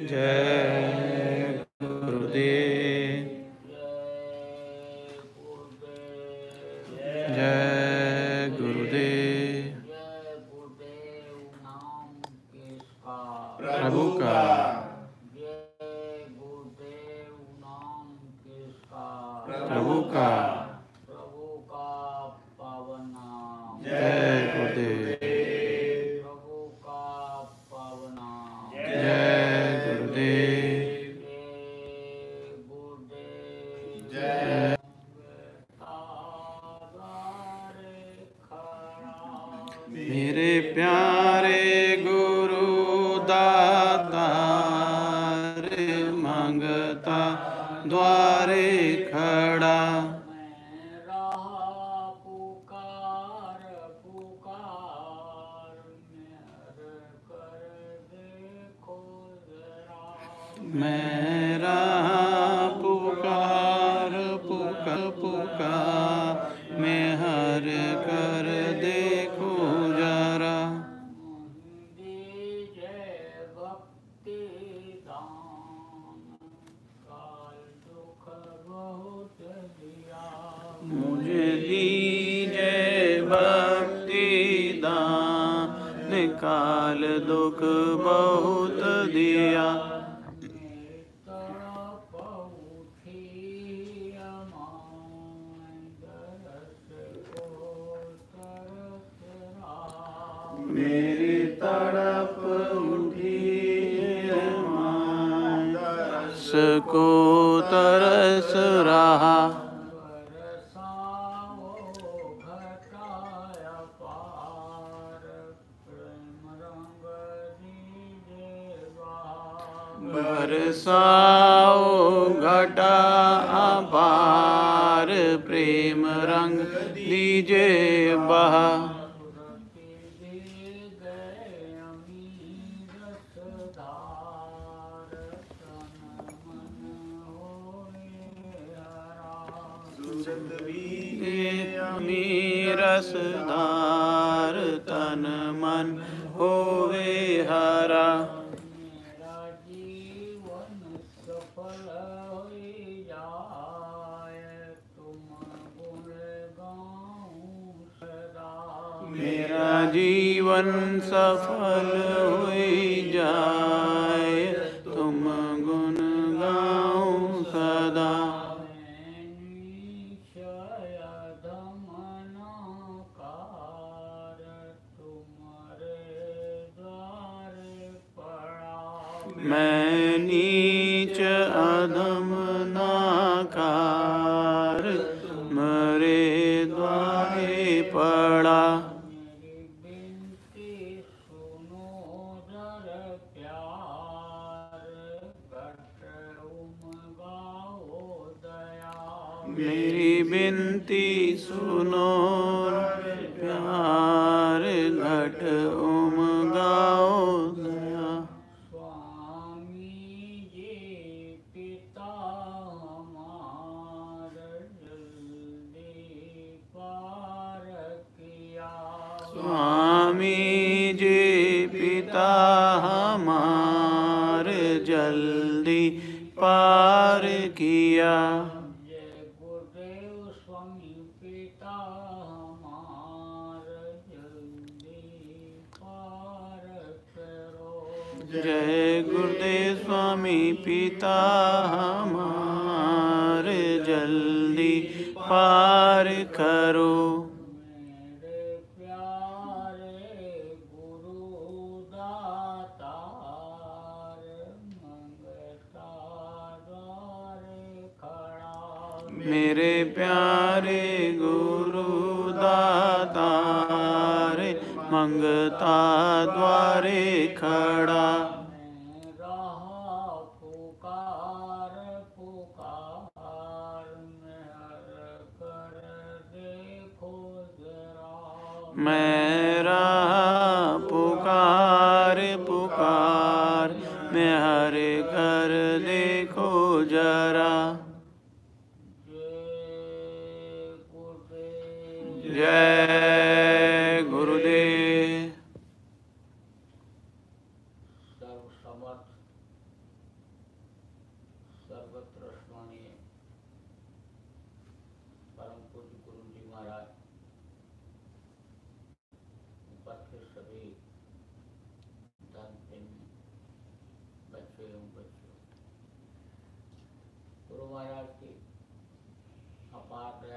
जय गुरुदेव जय गुरुदेव। प्रभु का प्रभु का पावन नाम जय गुरुदेव। मेरे प्यारे गुरु दाता रे मांगता द्वारे खड़ा, मेरा पुकार पुकार मेरे कर देखो जरा, मेरा पुकार पुकार पुकार मेहर कर देखो जरा। मुझे दीजिए भक्ति दान काल दुख बहुत दिया, मेरी तड़प उठी तरस को तरस रहा। बरसाओ घटा अपार प्रेम रंग दीजे बहा। अमीर रसदार तन मन होवे हरा। मेरा जीवन सफल हो जाए तुम गुण गाओ सदा। मैं नीच अधम नाकार मरे द्वारे पड़ा। मेरी बिनती सुनो प्यार घट उम गाओ दया। स्वामी जी पिता हमारे जल्दी पार किया, स्वामी जी पिता हमारे जल्दी पार किया। जय गुरुदेव स्वामी पिता हमारे जल्दी पार करो। मेरे प्यारे गुरु दाता मंगता द्वारे खड़ा, मेरे प्यारे गुरु दाता मंगता द्वारे खड़ा। पुकार पुकार मेहर कर देखो जरा, मेरा पुकार पुकार मेहर कर देखो जरा। जय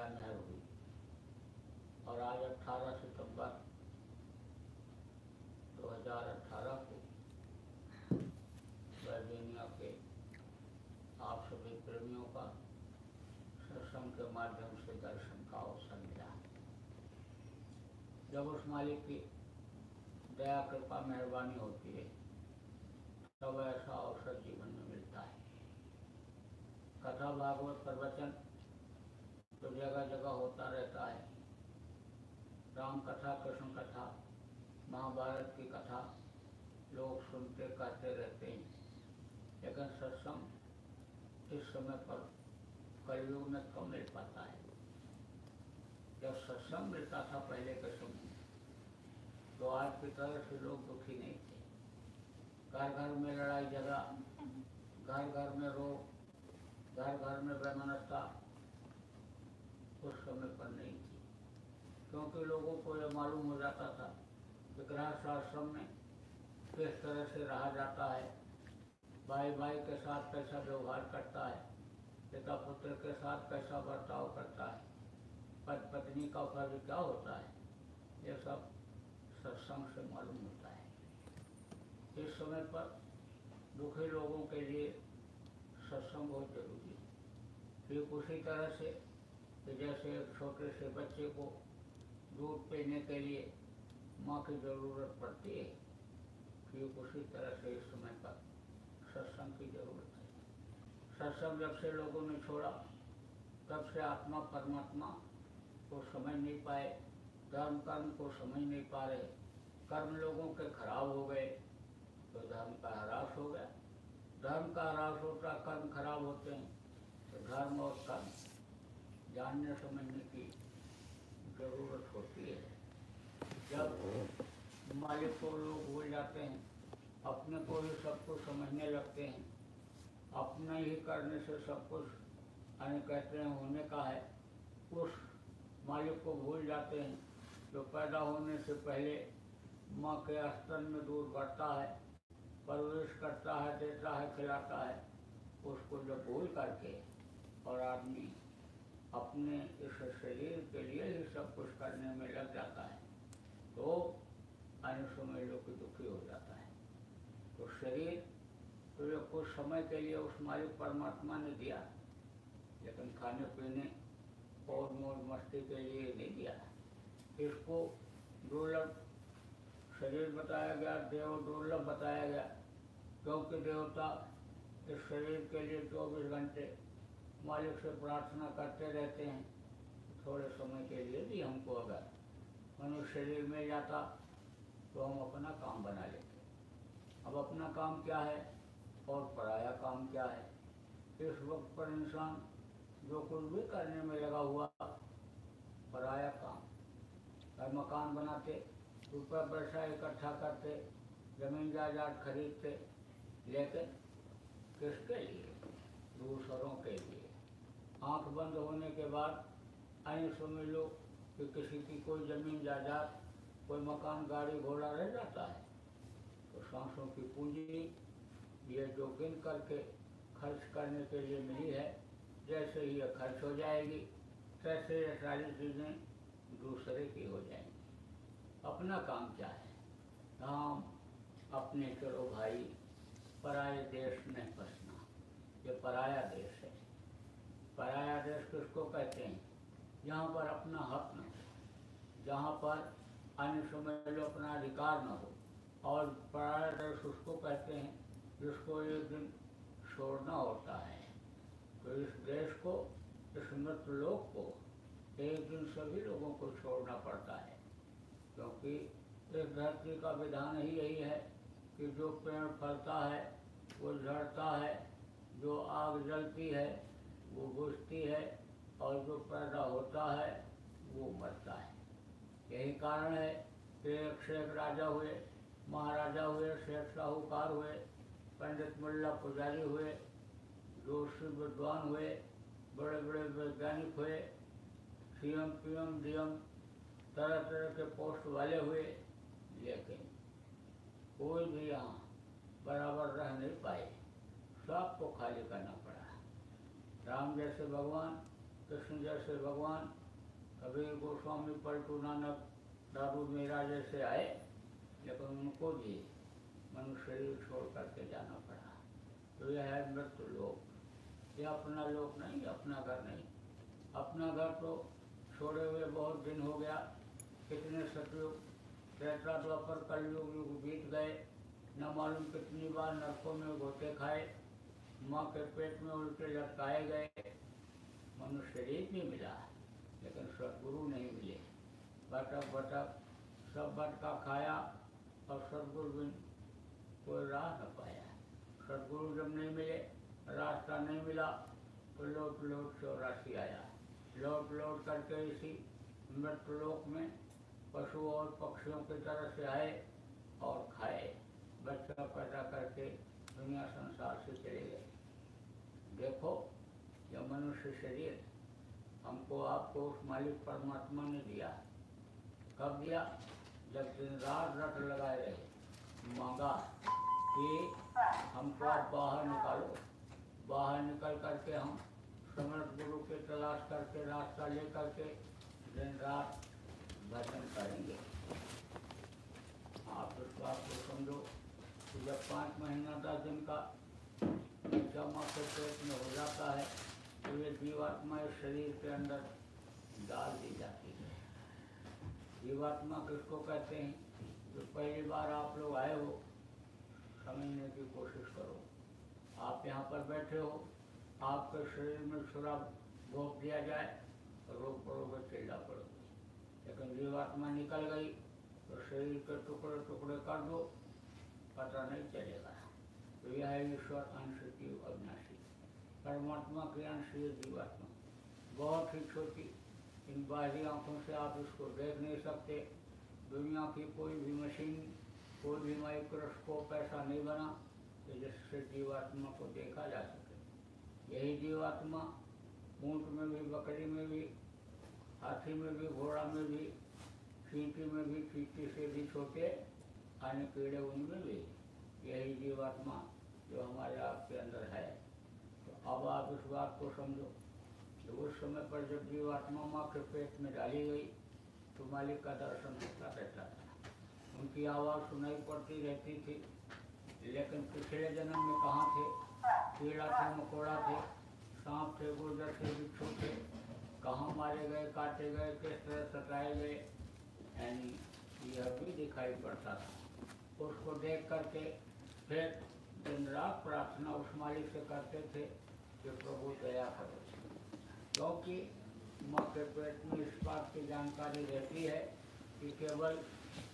अंदर हुई और आज 18 सितंबर 2018 को दुनिया के आप सभी प्रेमियों का सत्संग के माध्यम से दर्शन का अवसर मिला। जब उस मालिक की दया कृपा मेहरबानी होती है तब ऐसा अवसर जीवन में मिलता है। कथा भागवत प्रवचन तो जगह जगह होता रहता है। राम कथा, कृष्ण कथा, महाभारत की कथा लोग सुनते कहते रहते हैं, लेकिन सत्संग इस समय पर कलयुग में कम मिल पाता है। जब सत्संग मिलता था पहले के समय में तो आज की तरह से लोग दुखी नहीं थे। घर घर में लड़ाई झगड़ा, घर घर में रोग, घर घर में वैमनस्यता उस समय पर नहीं थी, क्योंकि लोगों को यह मालूम हो जाता था कि गृहस्थ आश्रम में किस तरह से रहा जाता है, भाई भाई के साथ कैसा व्यवहार करता है, पिता पुत्र के साथ कैसा बर्ताव करता है, पति पत्नी का फर्ज क्या होता है, ये सब सत्संग से मालूम होता है। इस समय पर दुखी लोगों के लिए सत्संग बहुत जरूरी है। ठीक उसी तरह से कि जैसे एक छोटे से बच्चे को दूध पीने के लिए माँ की ज़रूरत पड़ती है, ठीक उसी तरह से इस समय पर सत्संग की जरूरत है। सत्संग जब से लोगों ने छोड़ा तब से आत्मा परमात्मा को समझ नहीं पाए, धर्म कर्म को समझ नहीं पा रहे। कर्म लोगों के खराब हो गए तो धर्म का ह्रास हो गया, धर्म का ह्रास होता कर्म खराब होते हैं। तो धर्म और कर्म जानने समझने की जरूरत होती है। जब मालिक को लोग भूल जाते हैं, अपने को ही सब कुछ समझने लगते हैं, अपने ही करने से सब कुछ कहते हैं होने का है, उस मालिक को भूल जाते हैं जो पैदा होने से पहले माँ के स्तन में दूध बढ़ता है, परवरिश करता है, देता है, खिलाता है। उसको जब भूल करके और आदमी अपने इस शरीर के लिए ही सब कुछ करने में लग जाता है तो समय लोग दुखी हो जाता है। तो शरीर तो ये कुछ समय के लिए उस मालिक परमात्मा ने दिया, लेकिन खाने पीने और मौज मस्ती के लिए नहीं दिया। इसको दुर्लभ शरीर बताया गया, देव दुर्लभ बताया गया, क्योंकि देवता इस शरीर के लिए 24 घंटे मालिक से प्रार्थना करते रहते हैं। थोड़े समय के लिए भी हमको अगर मनुष्य शरीर में जाता तो हम अपना काम बना लेते। अब अपना काम क्या है और पराया काम क्या है, इस वक्त पर इंसान जो कुछ भी करने में लगा हुआ पराया काम। अगर मकान बनाते, रुपया पैसा इकट्ठा करते, जमीन जायदाद खरीदते, लेकिन किसके लिए? दूसरों के लिए। आंख बंद होने के बाद समझ लो कि किसी की कोई ज़मीन जायदाद, कोई मकान, गाड़ी, घोड़ा रह जाता है। तो सांसों की पूंजी ये जो गिन करके खर्च करने के लिए मिली है, जैसे ही ये खर्च हो जाएगी तैसे ये सारी चीज़ें दूसरे की हो जाएंगी। अपना काम क्या है? काम अपने करो भाई, पराये देश में फंसना ये पराया देश है। पराया देश किसको कहते हैं? जहाँ पर अपना हक न हो, जहाँ पर अन्य समय लो अपना अधिकार न हो। और पराया देश उसको कहते हैं जिसको एक दिन छोड़ना होता है। तो इस देश को, इस मृत लोक को एक दिन सभी लोगों को छोड़ना पड़ता है, क्योंकि इस धरती का विधान ही यही है कि जो पेड़ फलता है वो झड़ता है, जो आग जलती है वो बुझती है, और जो पैदा होता है वो मरता है। यही कारण है कि एक शेख राजा हुए, महाराजा हुए, शेख साहूकार हुए, पंडित मुल्ला पुजारी हुए, जोशी विद्वान हुए, बड़े बड़े वैज्ञानिक हुए, CM PM DM तरह तरह के पोस्ट वाले हुए, लेकिन कोई भी यहाँ बराबर रह नहीं पाए, सबको खाली करना पड़ा। राम जैसे भगवान कृष्ण जैसे भगवान, कबीर गोस्वामी, पलटू नानक, दादू मेरा जैसे आए, लेकिन उनको भी मनुष्य शरीर छोड़ करके जाना पड़ा। तो यह है मृत्यु लोक, यह अपना लोक नहीं, अपना घर नहीं। अपना घर तो छोड़े हुए बहुत दिन हो गया, कितने सतयुग त्रेता द्वापर कलयुग युग बीत गए, न मालूम कितनी बार नरकों में गोते खाए, माँ के पेट में उल्टे लटकाए गए। मनुष्य शरीर भी मिला लेकिन सदगुरु नहीं मिले। भटक भटक सब भटका खाया और सदगुरु बिन कोई राह न पाया। सदगुरु जब नहीं मिले, रास्ता नहीं मिला, तो लौट लौट चौरासी आया। लौट लौट करके इसी मृत्युलोक में पशु और पक्षियों की तरह से आए और खाए, बच्चा पैदा करके दुनिया संसार से चले गए। देखो यह मनुष्य शरीर हमको आपको उस मालिक परमात्मा ने दिया। कब दिया? जब दिन रात रट लगाए रहे, मांगा कि हमको आप बाहर निकालो। बाहर निकल करके हम समर्थ गुरु के तलाश करके रास्ता ले करके दिन रात भजन करेंगे। आप उसको आपको समझो कि जब 5 महीना 10 दिन का जमा के पेट में हो जाता है तो ये जीवात्मा इस शरीर के अंदर डाल दी जाती है। जीवात्मा किसको कहते हैं? जो पहली बार आप लोग आए हो, समझने की कोशिश करो। आप यहाँ पर बैठे हो, आपके शरीर में छुरा भोंक दिया जाए तो रोक पड़ोगे, चिल्ला पड़ोगे। लेकिन जीवात्मा निकल गई तो शरीर के टुकड़े टुकड़े कर दो, पता नहीं चलेगा। तो यह है ईश्वर अंश की अविनाशी परमात्मा के अंश ये जीवात्मा बहुत ही छोटी, इन बाहरी आँखों से आप इसको देख नहीं सकते। दुनिया की कोई भी मशीन, कोई भी माइक्रोस्कोप ऐसा नहीं बना कि जिससे जीवात्मा को देखा जा सके। यही जीवात्मा ऊँट में भी, बकरी में भी, हाथी में भी, घोड़ा में भी, चींटी में भी, चींटी से भी छोटे अन्य कीड़े उनमें भी यही जीवात्मा जो हमारे आपके अंदर है। तो अब आप इस बात को समझो, उस समय पर जब जीवात्मा माँ के पेट में डाली गई तो मालिक का दर्शन होता रहता था, उनकी आवाज़ सुनाई पड़ती रहती थी। लेकिन पिछले जन्म में कहाँ थे? कीड़ा थे, मकोड़ा थे, सांप थे, गुर्जर थे, बिच्छू थे। कहाँ मारे गए, काटे गए, किस तरह सताए गए, यानी यह भी दिखाई पड़ता था। उसको देख करके फिर दिन रात प्रार्थना उस मालिक से करते थे कि प्रभु दया करो, क्योंकि माँ के पेट में इस बात की जानकारी रहती है कि केवल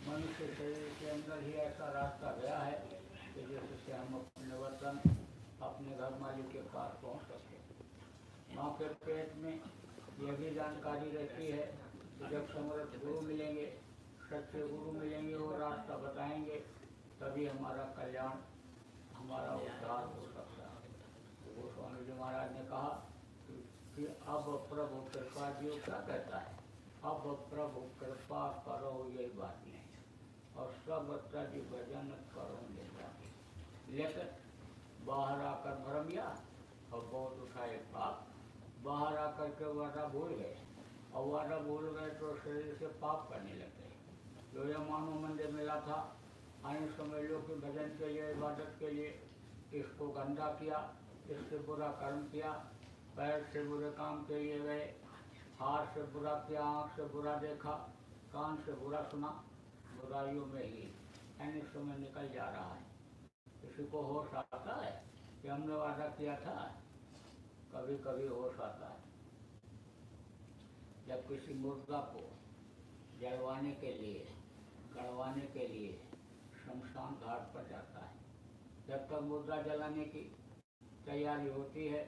मनुष्य शरीर के अंदर ही ऐसा रास्ता गया है कि जिससे हम अपने वतन, अपने घर मालिक के पास पहुँच सकें। माँ के पेट में यह भी जानकारी रहती है कि जब समर्थ गुरु मिलेंगे, सच्चे गुरु मिलेंगे, वो रास्ता बताएंगे, तभी हमारा कल्याण, हमारा उद्धार हो सकता है। तो गोस्वामी जी महाराज ने कहा कि अब प्रभु कृपा जी क्या कहता है? अब प्रभु कृपा करो ये बात नहीं, और सब अच्छा जी भजन करो ये बात। लेकिन बाहर आकर भरमिया और बहुत उठाए पाप, बाहर आकर के वादा भूल गए, और वादा भूल गए तो शरीर से पाप करने लग गए। जो ये मानव मंदिर मिला था, आने समझ लो कि भजन के लिए, इबादत के लिए, इसको गंदा किया, इससे बुरा कर्म किया, पैर से बुरे काम के लिए गए, हाथ से बुरा किया, आँख से बुरा देखा, कान से बुरा सुना, बुराइयों में ही यानी समय निकल जा रहा है। किसी को होश आता है कि हमने वादा किया था? कभी कभी होश आता है। जब किसी मुर्दा को जलवाने के लिए, गड़वाने के लिए शमशान घाट पर जाता है, जब तक मुर्दा जलाने की तैयारी होती है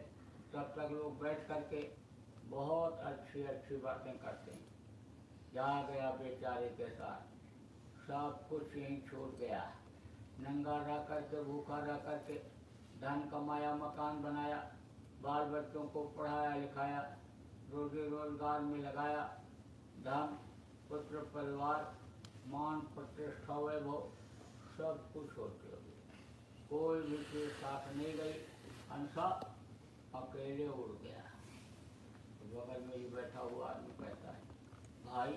तब तक लोग बैठ करके बहुत अच्छी अच्छी बातें करते हैं। जा गया बेचारे के साथ, सब कुछ यहीं छोड़ गया, नंगा रह करके, भूखा रह करके धन कमाया, मकान बनाया, बाल बच्चों को पढ़ाया लिखाया, रोजी रोजगार में लगाया, धन, पुत्र परिवार, मान प्रतिष्ठा, वैभव सब कुछ होते हुए कोई भी चीज साथ नहीं गई, अंशा अकेले उड़ गया। बगल में ही बैठा हुआ आदमी कहता है, भाई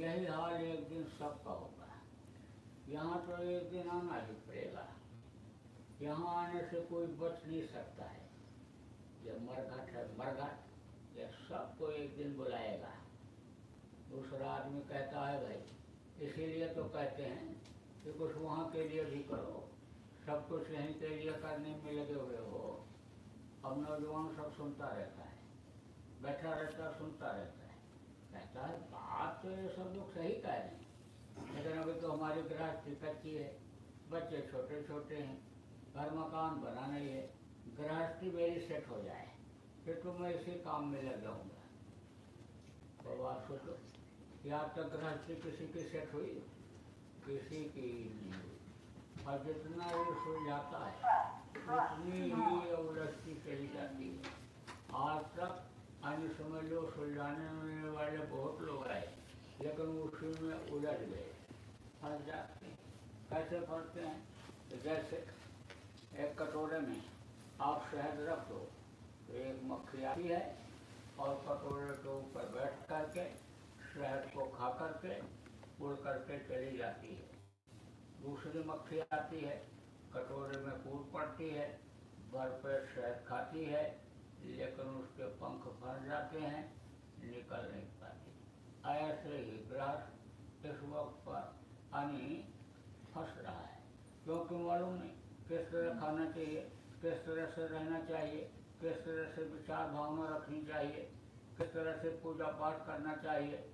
यही हाल एक दिन सबका होगा, यहाँ तो एक दिन आना ही पड़ेगा, यहाँ आने से कोई बच नहीं सकता है। यह मरघट है, मरघट यह सबको एक दिन बुलाएगा। दूसरा आदमी कहता है, भाई इसीलिए तो कहते हैं कि कुछ वहाँ के लिए भी करो, सब कुछ यहीं के लिए करने में लगे हुए हो। अब नौजवान सब सुनता रहता है, बैठा रहता, सुनता रहता है, कहता है बात तो ये सब लोग सही कह रहे हैं, लेकिन अभी तो हमारी गृहस्थी कच्ची है, बच्चे छोटे छोटे हैं, घर मकान बनाना ही है, गृहस्थी मेरी सेट हो जाए फिर तो मैं इसी काम में लग जाऊँगा। तो आप सोचो कि आज तक गृहस्थी किसी की सेट हुई, किसी की नहीं हुई, और जितना ये सुलझाता है उतनी ही उलझती चली जाती है। आज तक अन्य समझ लो सुलझाने वाले बहुत लोग आए, लेकिन उसी में उलझ गए, फंस जाते हैं। कैसे फंसते हैं? जैसे एक कटोरे में आप शहद रख दो तो एक मक्खी आती है और कटोरे के ऊपर बैठ करके शहद को खा करके उड़ करके चली जाती है। दूसरी मक्खी आती है, कटोरे में कूद पड़ती है, भरपेट शहद खाती है, लेकिन उसके पंख फंस जाते हैं, निकल नहीं पाती। ऐसे ही ग्रह इस वक्त पर यानी फंस रहा है, क्योंकि मालूम नहीं किस तरह खाना चाहिए, किस तरह से रहना चाहिए, किस तरह से विचार भावना रखनी चाहिए, किस तरह से पूजा पाठ करना चाहिए,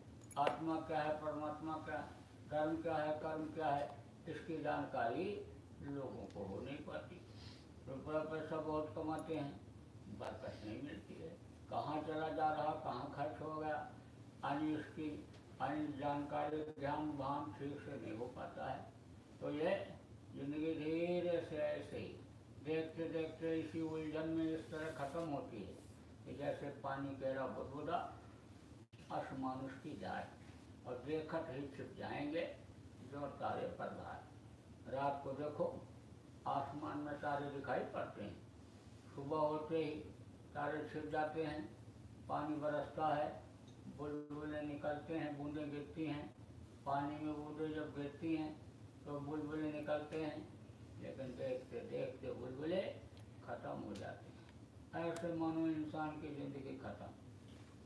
आत्मा क्या है, परमात्मा क्या है, धर्म क्या है, कर्म क्या है, इसकी जानकारी लोगों को हो नहीं पाती। रुपया पैसा बहुत कमाते हैं, बरकत नहीं मिलती है, कहाँ चला जा रहा, कहाँ खर्च हो गया, यानी इसकी यानी जानकारी ध्यान भान ठीक से नहीं हो पाता है। तो ये जिंदगी धीरे से ऐसे ही देखते देखते इसी उलझन में इस तरह खत्म होती है कि जैसे पानी गहरा बुदबुदा अस मानुष की जाए और देखत ही छिप जाएंगे जो तारे पर धार। रात को देखो आसमान में तारे दिखाई पड़ते हैं, सुबह होते ही तारे छिप जाते हैं, पानी बरसता है, बुलबुलें निकलते हैं, बूंदें गिरती हैं, पानी में बूंदें जब गिरती हैं तो बुलबुलें निकलते हैं, लेकिन देखते देखते बुलबुले ख़त्म हो जाते हैं। ऐसे मानो इंसान की ज़िंदगी ख़त्म,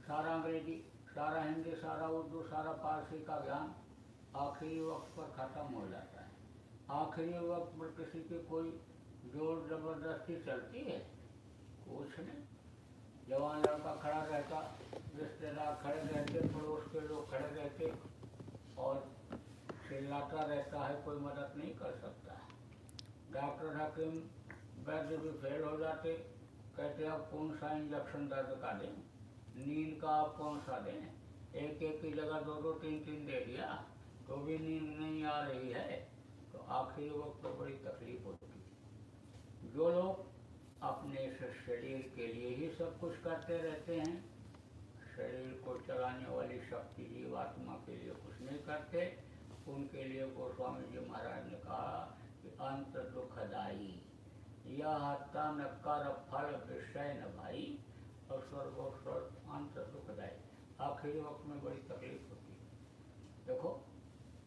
सारा अंग्रेजी, सारा हिंदी, सारा उर्दू, सारा फारसी का ज्ञान आखिरी वक्त पर ख़त्म हो जाता है। आखिरी वक्त पर किसी की कोई जोर ज़बरदस्ती चलती है? कुछ नहीं। जवान लड़का खड़ा रहता, रिश्तेदार खड़े रहते, पड़ोस के लोग खड़े रहते और चिल्लाता रहता है, कोई मदद नहीं कर सकता है। डॉक्टर हकीम वैद्य भी फेल हो जाते, कहते आप कौन सा इंजेक्शन दर्द का दें, नींद का आप कौन सा दें, एक एक की जगह दो दो तीन तीन दे दिया तो भी नींद नहीं आ रही है। तो आखिरी वक्त तो बड़ी तकलीफ होती है। जो लोग अपने शरीर के लिए ही सब कुछ करते रहते हैं, शरीर को चलाने वाली शक्ति जीवात्मा के लिए कुछ नहीं करते, उनके लिए गोस्वामी जी महाराज ने कहा अंत दुखदाई यह नकार फल विषय न भाई और स्वर्ग अंत दुखदाई। आखिरी वक्त में बड़ी तकलीफ होती है। देखो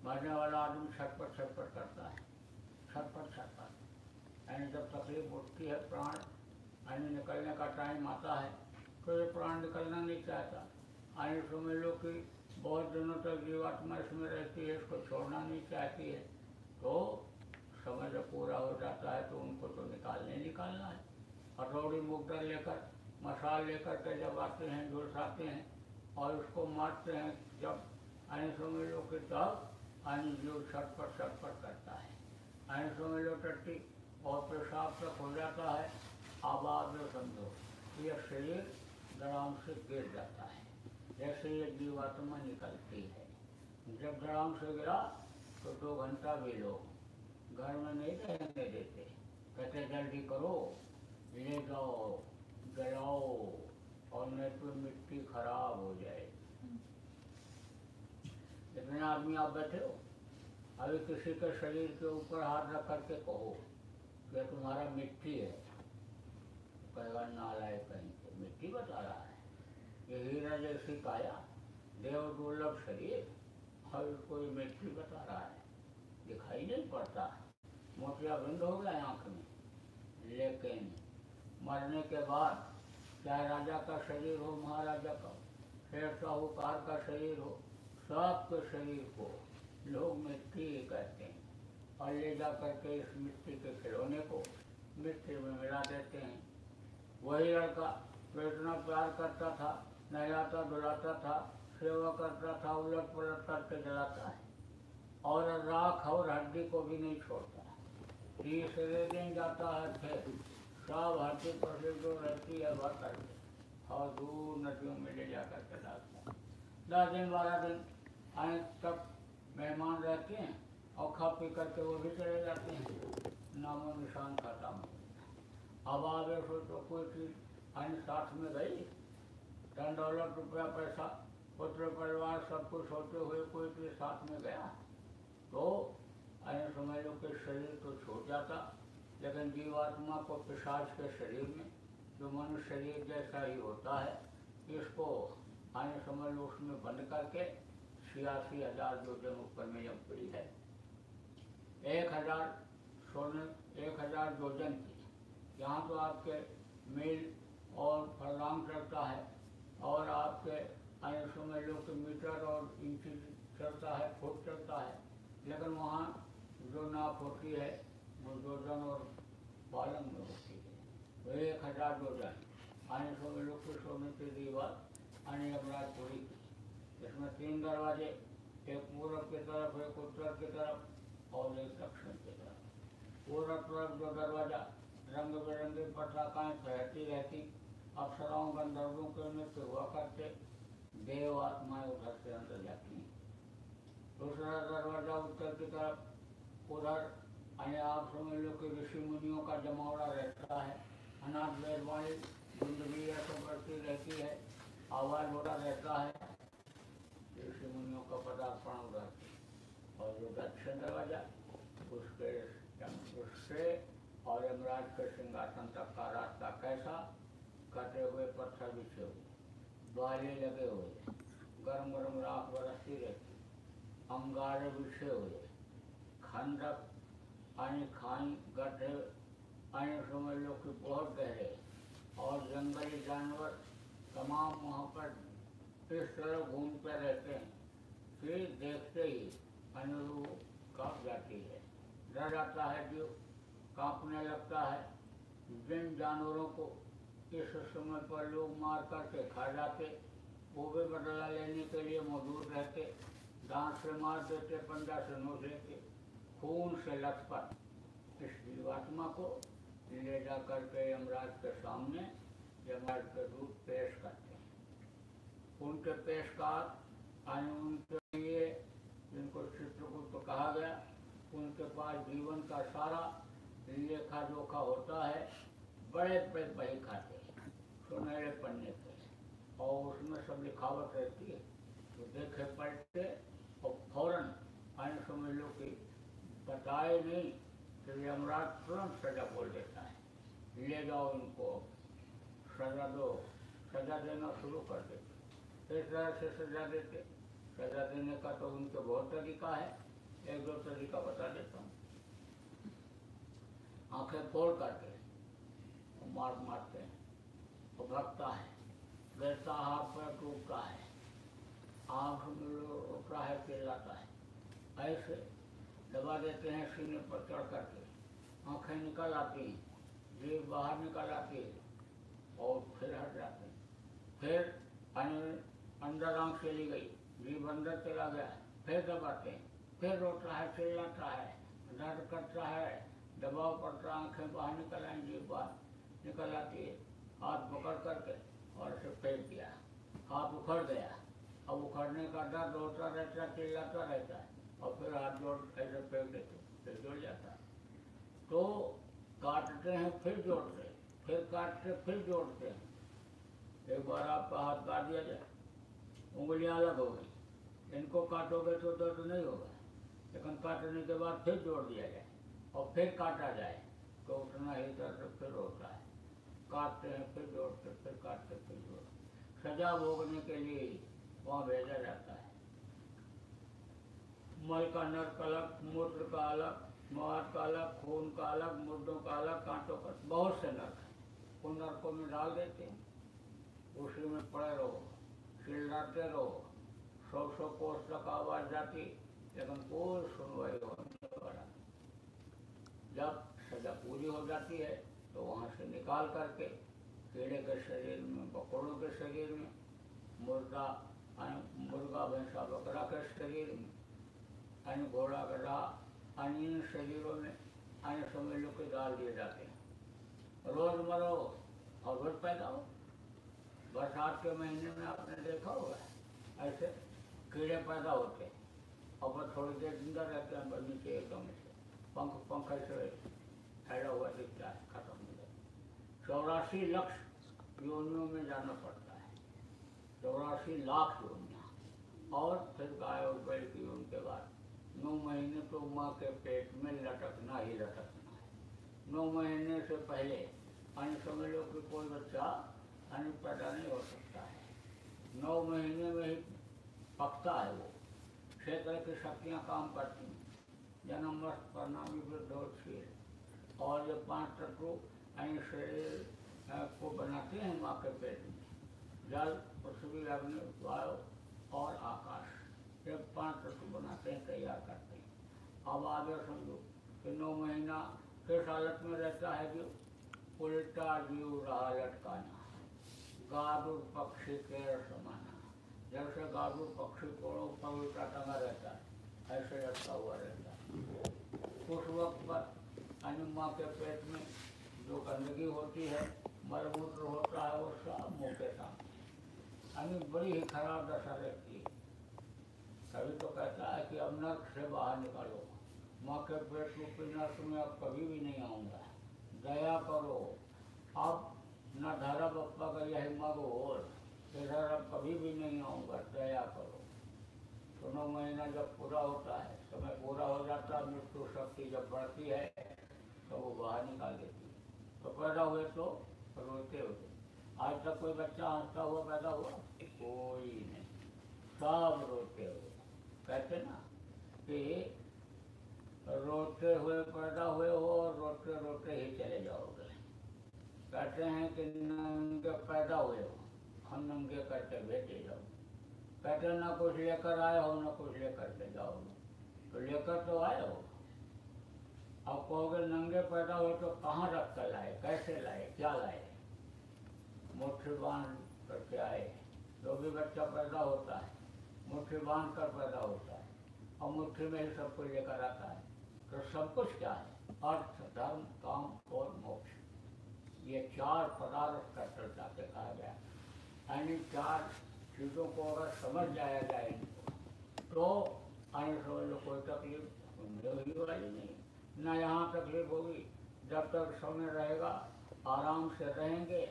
मरने वाला आदमी छटपट करता है, छटपट यानी जब तकलीफ उठती है, प्राण यानी निकलने का टाइम आता है तो ये प्राण निकलना नहीं चाहता, यानी समझ लो कि बहुत दिनों तक जीवात्मा इसमें रहती है, इसको छोड़ना नहीं चाहती है। तो समय जब पूरा हो जाता है तो उनको तो निकालना है। और रोड़ी मुकदर लेकर मसाल लेकर के जब आते हैं, झुलसाते हैं और उसको मारते हैं, जब आने समझ लो कि तब आने जो छटपट करता है, आने समझ लो टट्टी और पेशाब तक हो जाता है। अब आप जो समझो यह शरीर धड़ाम से गिर जाता है, जैसे ये जीवात्मा निकलती है। जब धड़ाम से गिरा तो 2 घंटा भी लोग घर में नहीं रहने देते, कहते जल्दी करो, ले जाओ, जलाओ और नहीं तो मिट्टी खराब हो जाए। इतने आदमी आप बैठे हो, अभी किसी के शरीर के ऊपर हाथ रख करके कहो कि तुम्हारा मिट्टी है, कहेगा नालायक कहीं से मिट्टी बता रहा है। ये हीरा जैसी काया, देव दुर्लभ शरीर, और कोई मिट्टी बता रहा है, दिखाई नहीं पड़ता, मोतिया बंद हो गया आँख में। लेकिन मरने के बाद चाहे राजा का शरीर हो, महाराजा का, शेर साहूकार का शरीर हो, सबके शरीर को लोग मिट्टी कहते हैं और ले जा करके इस मिट्टी के खिलौने को मिट्टी में मिला देते हैं। वही लड़का जो इतना प्यार करता था, नहलाता धुलाता था, सेवा करता था, उलट पलट करके जलाता है और राख और हड्डी को भी नहीं छोड़ता। तीसरे दिन जाता है फिर सब हड्डी पर से जो रहती है वह करके और दूर नदियों में ले जा करके डालता है। 10 दिन 12 दिन आए तक मेहमान रहते हैं और खा पी करके वो भी चले जाते हैं, नामो निशान खाता हूँ। अब आप ये सोचो कोई चीज़ अन्य साथ में गई, धन दौलत रुपया पैसा पुत्र परिवार सब कुछ होते हुए कोई चीज़ साथ में गया तो अन्य समय लोग के शरीर तो छूट जाता, लेकिन जीवात्मा को पिशाच के शरीर में जो मनुष्य शरीर जैसा ही होता है इसको अन्य समय लोग उसमें बंद करके 86,000 जो जम ऊपर में जम पड़ी है, 1,000 जोजन की, यहाँ तो आपके मील और फरलांग चलता है और आपके अन्य समय लोग के मीटर और इंच चलता है, फुट चलता है, लेकिन वहाँ जो नाप होती है वो जोजन और बालंग में होती है। वो 1,000 जोजन अन्य समय लोग के सोने की दीवार अन्य अमराज पूरी की, इसमें 3 दरवाजे, एक पूरब की तरफ, एक उत्तर की तरफ और एक दक्षिण की तरफ। पूरा तरफ जो दरवाजा रंग बिरंगी पटाखाएँ फहरती रहती, अप्सराओं गंधर्वों के नृत्य हुआ करते, देव आत्माएं उधर से अंदर जाती हैं। दूसरा दरवाजा उत्तर की तरफ, उधर अन्य आप समझ लो कि ऋषि मुनियों का जमावड़ा रहता है, अनाथ बेदवाणी धुंधली ऐसा बढ़ती रहती है, आवाज उड़ा रहता है, ऋषि मुनियों का पदार्पण उधर। और जो दक्षिण दरवाजा उससे और यमराज के सिंहासन तक का रास्ता कैसा, कटे हुए पत्थर बिछे हुए, बाले लगे हुए, गर्म गर्म राख बरसती रहती, अंगारे बिछे हुए, खंडक अन्य खाई गड्ढे अन्य समझ लो कि बहुत गहरे और जंगली जानवर तमाम वहाँ पर इस तरह घूमते रहते हैं कि देखते ही अनुरूप काँप जाती है, डर जाता है, जो कांपने लगता है। जिन जानवरों को इस समय पर लोग मार करके खा जाते वो भी बदला लेने के लिए मौजूद रहते, दांत से मार देते, पंजा से नोच लेते, खून से लथपथ। इस जीवात्मा को ले जा करके यमराज के सामने यमराज के रूप पेश करते हैं। उनके पेशकार उनके लिए जिनको चित्रगुप्त कहा गया, उनके पास जीवन का सारा लेखा जोखा होता है, बड़े बड़े बही खाते हैं सुनहरे पन्ने पे और उसमें सब लिखावट रहती है, तो देखे पढ़ते और फौरन अन्य समझ लो कि बताए नहीं कि यमराज तुरंत सजा बोल देता है, ले जाओ इनको सजा दो, सजा देना शुरू कर देते, इस तरह से सजा देते। सजा देने का तो उनके बहुत तरीका है, 1-2 तरीका बता देता हूँ। आंखें फोड़ करके और मार मारते हैं और भगता है, वैसा हाथ पर टूटता है, आँख में रोता है, चिल्लाता है, ऐसे दबा देते हैं सीने पर चढ़ करके, आँखें निकल आती हैं, जीभ बाहर निकल आती है और फिर हट जाते हैं। फिर अंदर आँख चली गई, जीव अंदर चला गया, फिर दबाते हैं, फिर रोता है, चिल्लाता है, दर्द करता है, दबाव पड़ता, आँखें बाहर निकल आएँ, जीव बाहर निकल आती है, हाथ पकड़ करके और उसे फेंक दिया, हाथ उखड़ गया। अब उखड़ने का दर्द होता रहता, चिल्लाता रहता है और फिर हाथ जोड़ ऐसे फेंक देते, फिर जुड़ जाता है, तो काटते हैं फिर जोड़ते हैं, फिर काटते फिर जोड़ते हैं। एक बार आपका हाथ काट दिया जाए, उंगलियाँ अलग हो गई, इनको काटोगे तो दर्द नहीं होगा, लेकिन काटने के बाद फिर जोड़ दिया जाए और फिर काटा जाए तो उतना ही दर्द फिर होता है। काटते हैं फिर जोड़ते, फिर काटते फिर जोड़ते, सजा भोगने के लिए वहाँ भेजा जाता है। मल का नर्क अलग, मूत्र का अलग, मवाद का अलग, खून का अलग, मुर्दों का अलग, कांटों का, बहुत से नर्क हैं। उन नर्कों में डाल देते हैं, उसी में पड़े रहो, चिल्लाते रहो, सौ कोस तक आवाज जाती, लेकिन कोई सुनवाई होने वाला। जब सजा पूरी हो जाती है तो वहाँ से निकाल करके कीड़े के शरीर में, बकरों के शरीर में, मुर्गा भैंसा बकरा के शरीर में, अन्य घोड़ा गधा, अन्य शरीरों में अन्य समय लोग डाल दिए जाते हैं। रोज मरो और रोज पैदा हो। बरसात के महीने में आपने देखा होगा ऐसे कीड़े पैदा होते हैं और बस थोड़ी देर जिंदा रहते हैं, बस नीचे एकदम से पंख से फैला हुआ दिखता है, खत्म हो जाता। 84 लाख योनियों में जाना पड़ता है, 84 लाख योनियाँ। और फिर गाय और बैल की योनि के बाद 9 महीने तो माँ के पेट में लटकना ही लटकना है। 9 महीने से पहले अन्य समय लोग कि कोई बच्चा अन्य पैदा नहीं हो सकता है। 9 महीने में ही पकता है वो। 6 तरह की शक्तियाँ काम करती हैं, जन्म मस्त परिणामी वृद्धोशील, और ये 5 तत्व अन्य शरीर को बनाते हैं माँ के पेट में, जल, पृथ्वी, अग्नि, वायु और आकाश। ये 5 तत्व बनाते हैं, तैयार करते हैं। अब आगे समझो कि 9 महीना किस हालत में रहता है। जो उल्टा जीव रहा लटकाना, गाडूर पक्षी के समाना, जैसे गाडूर पक्षी को ऊपर उल्टा टंगा रहता है, ऐसे लटका हुआ रहता है। उस वक्त पर अन्य माँ के पेट में जो गंदगी होती है, मलमूत्र होता है, वो सब मुँह के सामने। अन्य बड़ी ही खराब दशा रहती है। तभी तो कहता है कि अब नर्क से बाहर निकालो। माँ के पेट रूपी नर्क में अब कभी भी नहीं आऊँगा, दया करो। अब न धारा बप्पा का यही मगोर इधर अब कभी भी नहीं आऊँगा, दया करो। तो 9 महीना जब पूरा होता है, समय पूरा हो जाता है, मृत्यु शक्ति जब बढ़ती है तो वो बाहर निकाल देती है। तो पैदा हुए तो रोते हुए। आज तक कोई बच्चा हंसता हुआ पैदा हुआ? कोई नहीं, सब रोते हुए। कहते ना कि रोते हुए पैदा हुए हो और रोते रोते ही चले जाओगे। कहते हैं कि नंगे पैदा हुए हो, हम नंगे करके भेजे जाओ। कहते ना कुछ लेकर आए हो, ना कुछ लेकर के जाओ। तो लेकर तो आए हो। अब कहोगे नंगे पैदा हुए तो कहाँ रख कर लाए, कैसे लाए, क्या लाए? मुट्ठी बांध करके आए। जो भी बच्चा पैदा होता है मुट्ठी बांध कर पैदा होता है और मुट्ठी में ही सबको लेकर आता है। तो सब कुछ क्या है? अर्थ, धर्म, काम और मोक्ष, ये 4 पदार्थ का चर्चा के कहा गया। यानी 4 चीज़ों को अगर समझ जाया जाए तो अन्य समझ लो कोई तकलीफ होगी वाली नहीं, ना यहाँ तकलीफ होगी। जब तक समय रहेगा आराम से रहेंगे,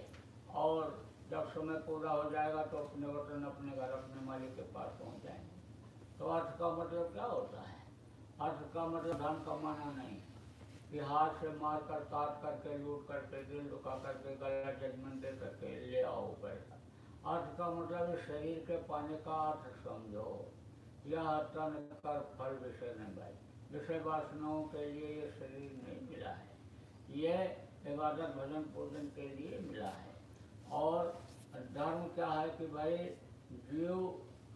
और जब समय पूरा हो जाएगा तो अपने वतन, अपने घर, अपने मालिक के पास पहुँच जाएंगे। तो अर्थ का मतलब क्या होता है? अर्थ का मतलब धन कमाना नहीं, कि हाथ से मार कर, काट करके, लूट करके, दिल लुका करके, गला जजमेंट दे करके ले आओ पैसा। अर्थ का मतलब शरीर के पाने का अर्थ समझो। यह तन कर फल विषय नहीं भाई, विषय वासनाओं के लिए ये शरीर नहीं मिला है, यह इबादत भजन पूजन के लिए मिला है। और धर्म क्या है कि भाई जीव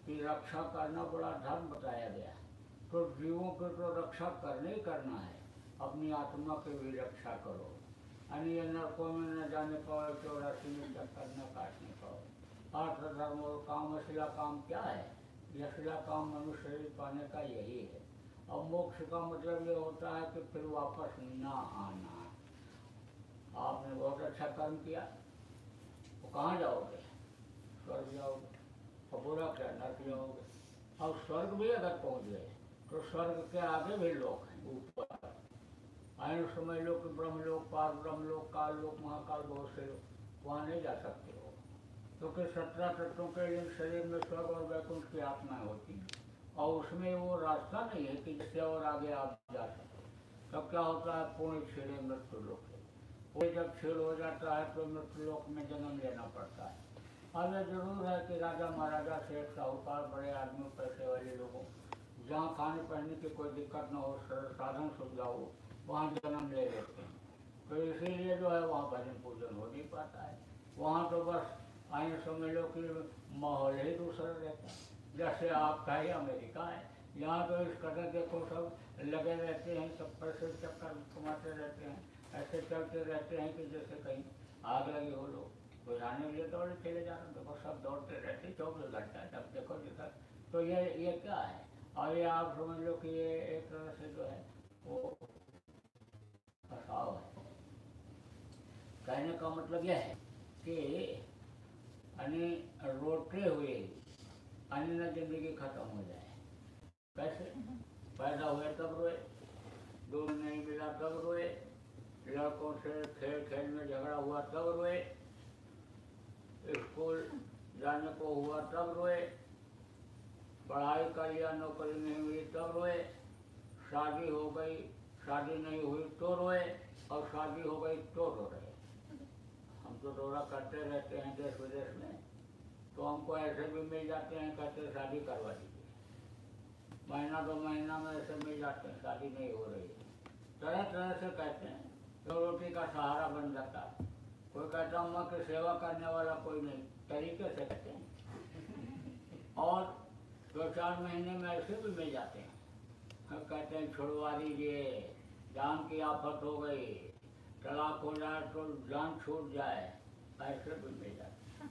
की रक्षा करना बड़ा धर्म बताया गया। तो जीवों की तो रक्षा करना ही करना है, अपनी आत्मा की भी रक्षा करो। अन्य नरकों में न जाने पाओ, 84 में चक्कर न काटने पाओ। अर्थ, धर्म और काम, अशिला काम क्या है? ये अशिला काम मनुष्य शरीर पाने का यही है। और मोक्ष का मतलब ये होता है कि फिर वापस ना आना। आपने बहुत अच्छा कर्म किया, वो कहाँ जाओगे? स्वर्ग जाओगे। और बुरा क्या? नर्क जाओगे। और स्वर्ग भी अगर पहुँच गए तो स्वर्ग के आगे भी लोग हैं ऊपर। आयु समय लोग, ब्रह्म लोग, पार ब्रह्म लोग, काल लोग, महाकाल, बहुत से लोग वहाँ नहीं जा सकते हो, क्योंकि 17 तत्वों के लिए शरीर में स्वर्ग और वैकुंठ की आत्माएं होती हैं, और उसमें वो रास्ता नहीं है कि जिससे और आगे आप जा सको। तब क्या होता है? पूर्ण छेड़े मृत्यु लोक। जब छेड़ हो जाता है तो मृत्यु लोक में जन्म लेना पड़ता है। आना जरूर है कि राजा महाराजा सेठ साहूकार बड़े आदमी पैसे वाले लोगों जहाँ खाने पीने की कोई दिक्कत ना हो, साधन सुविधा हो, वहाँ जन्म ले लेते हैं। तो इसीलिए जो है वहाँ भजन पूजन हो नहीं पाता है। वहाँ तो बस आए समझ लो कि माहौल ही दूसरा रहता है, जैसे आपका ही अमेरिका है। यहाँ तो इस कदर देखो सब लगे रहते हैं, सब पैसे चक्कर कमाते रहते हैं, ऐसे चलते रहते हैं कि जैसे कहीं आग लगी हो। लोग बुझाने के लिए दौड़े चले जा रहे हैं, देखो सब दौड़ते रहते हैं 24 घंटा। जब देखो जिधर तो ये क्या है। और ये आप समझ लो कि ये एक तरह से जो है वो फसाव है। कहने का मतलब यह है कि अन्य रोते हुए अन्य जिंदगी खत्म हो जाए। कैसे? पैदा हुए तब रोए, दूध नहीं मिला तब रोए, लड़कों से खेल खेल में झगड़ा हुआ तब रोए, स्कूल जाने को हुआ तब रोए, पढ़ाई कर लिया नौकरी नहीं हुई तब रोए, शादी हो गई शादी नहीं हुई तो रोए, और शादी हो गई तो रो रहे। हम तो दौरा करते रहते हैं देश विदेश में, तो हमको ऐसे भी मिल जाते हैं कहते शादी करवा दीजिए, महीना दो महीना में ऐसे मिल जाते हैं शादी नहीं हो रही है। तरह तरह से कहते हैं, तो रोटी का सहारा बन जाता है। कोई कहता है माँ की सेवा करने वाला कोई नहीं, तरीके से कहते हैं। और 2-4 महीने में ऐसे भी मिल जाते हैं, हम कहते हैं छुड़वा दीजिए, जान की आफत हो गई, तलाक हो जाए तो जान छूट जाए, ऐसे भी मिल जाते हैं।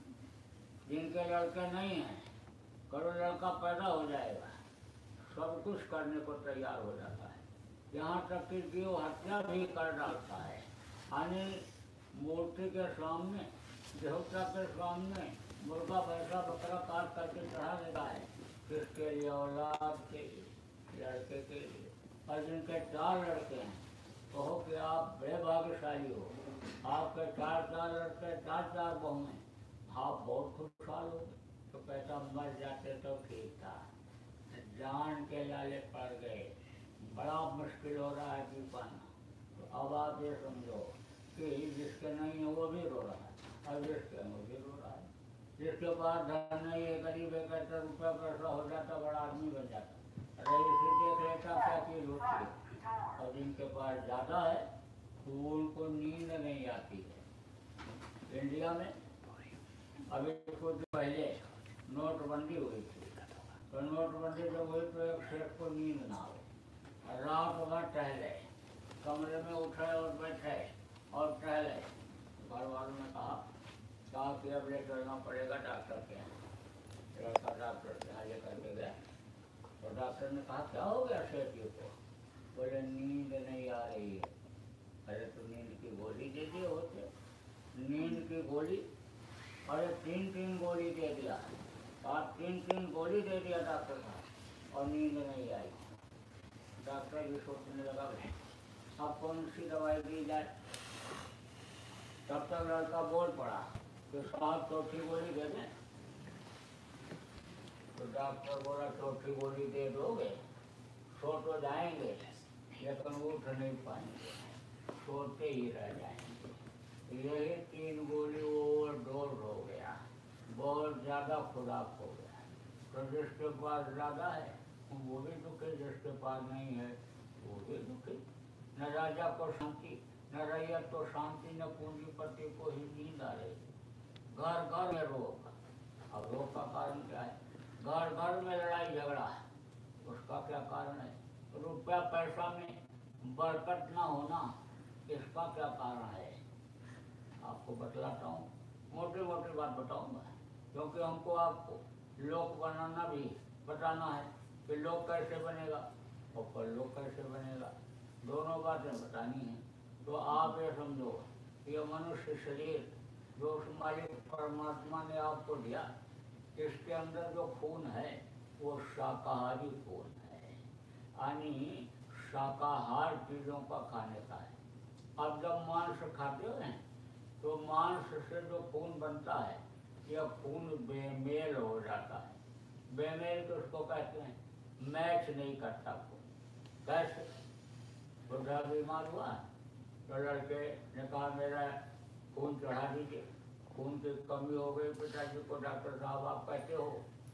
जिनके लड़के नहीं हैं, करो लड़का पैदा हो जाएगा, सब कुछ करने को तैयार हो जाता है। यहाँ तक कि जीव हत्या भी कर डालता है, यानी मूर्ति के सामने, देवता के सामने मुर्गा पैसा बकरा काट करके चढ़ा देता है, किसके लिए? औलाद के लिए, लड़के के लिए। और जिनके 4 लड़के हैं, कहो कि आप बेभाग्यशाली हो, आपके 4 लड़के 4 बहुएं हैं, आप बहुत खुशहाल हो। तो पैसा मर जाते तो ठीक था, जान के लाले पड़ गए, बड़ा मुश्किल हो रहा है जी पाना। तो अब आप ये समझो कि जिसके नहीं है वो भी रो रहा है, और जिसके वो भी रो रहा है। जिसके पास धन नहीं है, करीब 71 रुपया पैसा हो जाता, बड़ा आदमी बन जाता, रही से देख लेता क्या चीज होती है। और जिनके पास ज़्यादा है उनको नींद नहीं आती है। इंडिया में अभी कुछ पहले नोटबंदी हुई थी, तो नोटबंदी जब हुई तो एक सेठ को नींद ना आए, रात भर टहले, कमरे में उठे और बैठे और पहले। घर वालों ने कहा साहब अब ले चलना पड़ेगा डॉक्टर के यहाँ। लड़का डॉक्टर के यहाँ लेकर के गया, तो डॉक्टर ने कहा क्या हो गया सेठ जी को? बोले नींद नहीं आ रही है। अरे तो नींद की गोली दे दिए होते, नींद की गोली। अरे 3-3 गोली दे दिया, आप 3-3 गोली दे दिया डॉक्टर साहब, और नींद नहीं आई। डॉक्टर भी सोचने लगा अब कौन सी दवाई दी जाए। तब तक लड़का बोल पड़ा कि साहब 4थी गोली दे दें। तो डॉक्टर बोला 4थी गोली दे दोगे? सो तो जाएंगे लेकिन उठ नहीं पाएंगे, सोते ही रह जाएंगे। यही 3 गोली ओवरडोज हो गया, बहुत ज़्यादा खुराक हो गया। तो जिसके पास ज़्यादा है वो भी दुखी, जिसके पास नहीं है वो भी दुखी। न राजा को शांति न रही तो शांति, न पूंजीपति को ही नींद आ रही। घर घर में रोग, अब रोग का कारण क्या है? घर घर में लड़ाई झगड़ा, उसका क्या कारण है? रुपया पैसा में बरकत ना होना, इसका क्या कारण है? आपको बतलाता हूँ, मोटी मोटी बात बताऊँगा, क्योंकि हमको आपको लोक बनाना भी बताना है कि लोक कैसे बनेगा और परलोक कैसे बनेगा, दोनों बातें बतानी है। तो आप ये समझो ये मनुष्य शरीर जो उस मालिक परमात्मा ने आपको दिया, इसके अंदर जो खून है वो शाकाहारी खून है, यानी शाकाहार चीज़ों का खाने का है। अब जब मांस खाते हो तो मांस से जो खून बनता है यह खून बेमेल हो जाता है। बेमेल तो उसको कहते हैं, मैच नहीं करता खून। कैसे? बुढ़ा बीमार हुआ तो लड़के ने कहा मेरा खून चढ़ा दीजिए, खून की कमी हो गई पिताजी को, डॉक्टर साहब आप कहते हो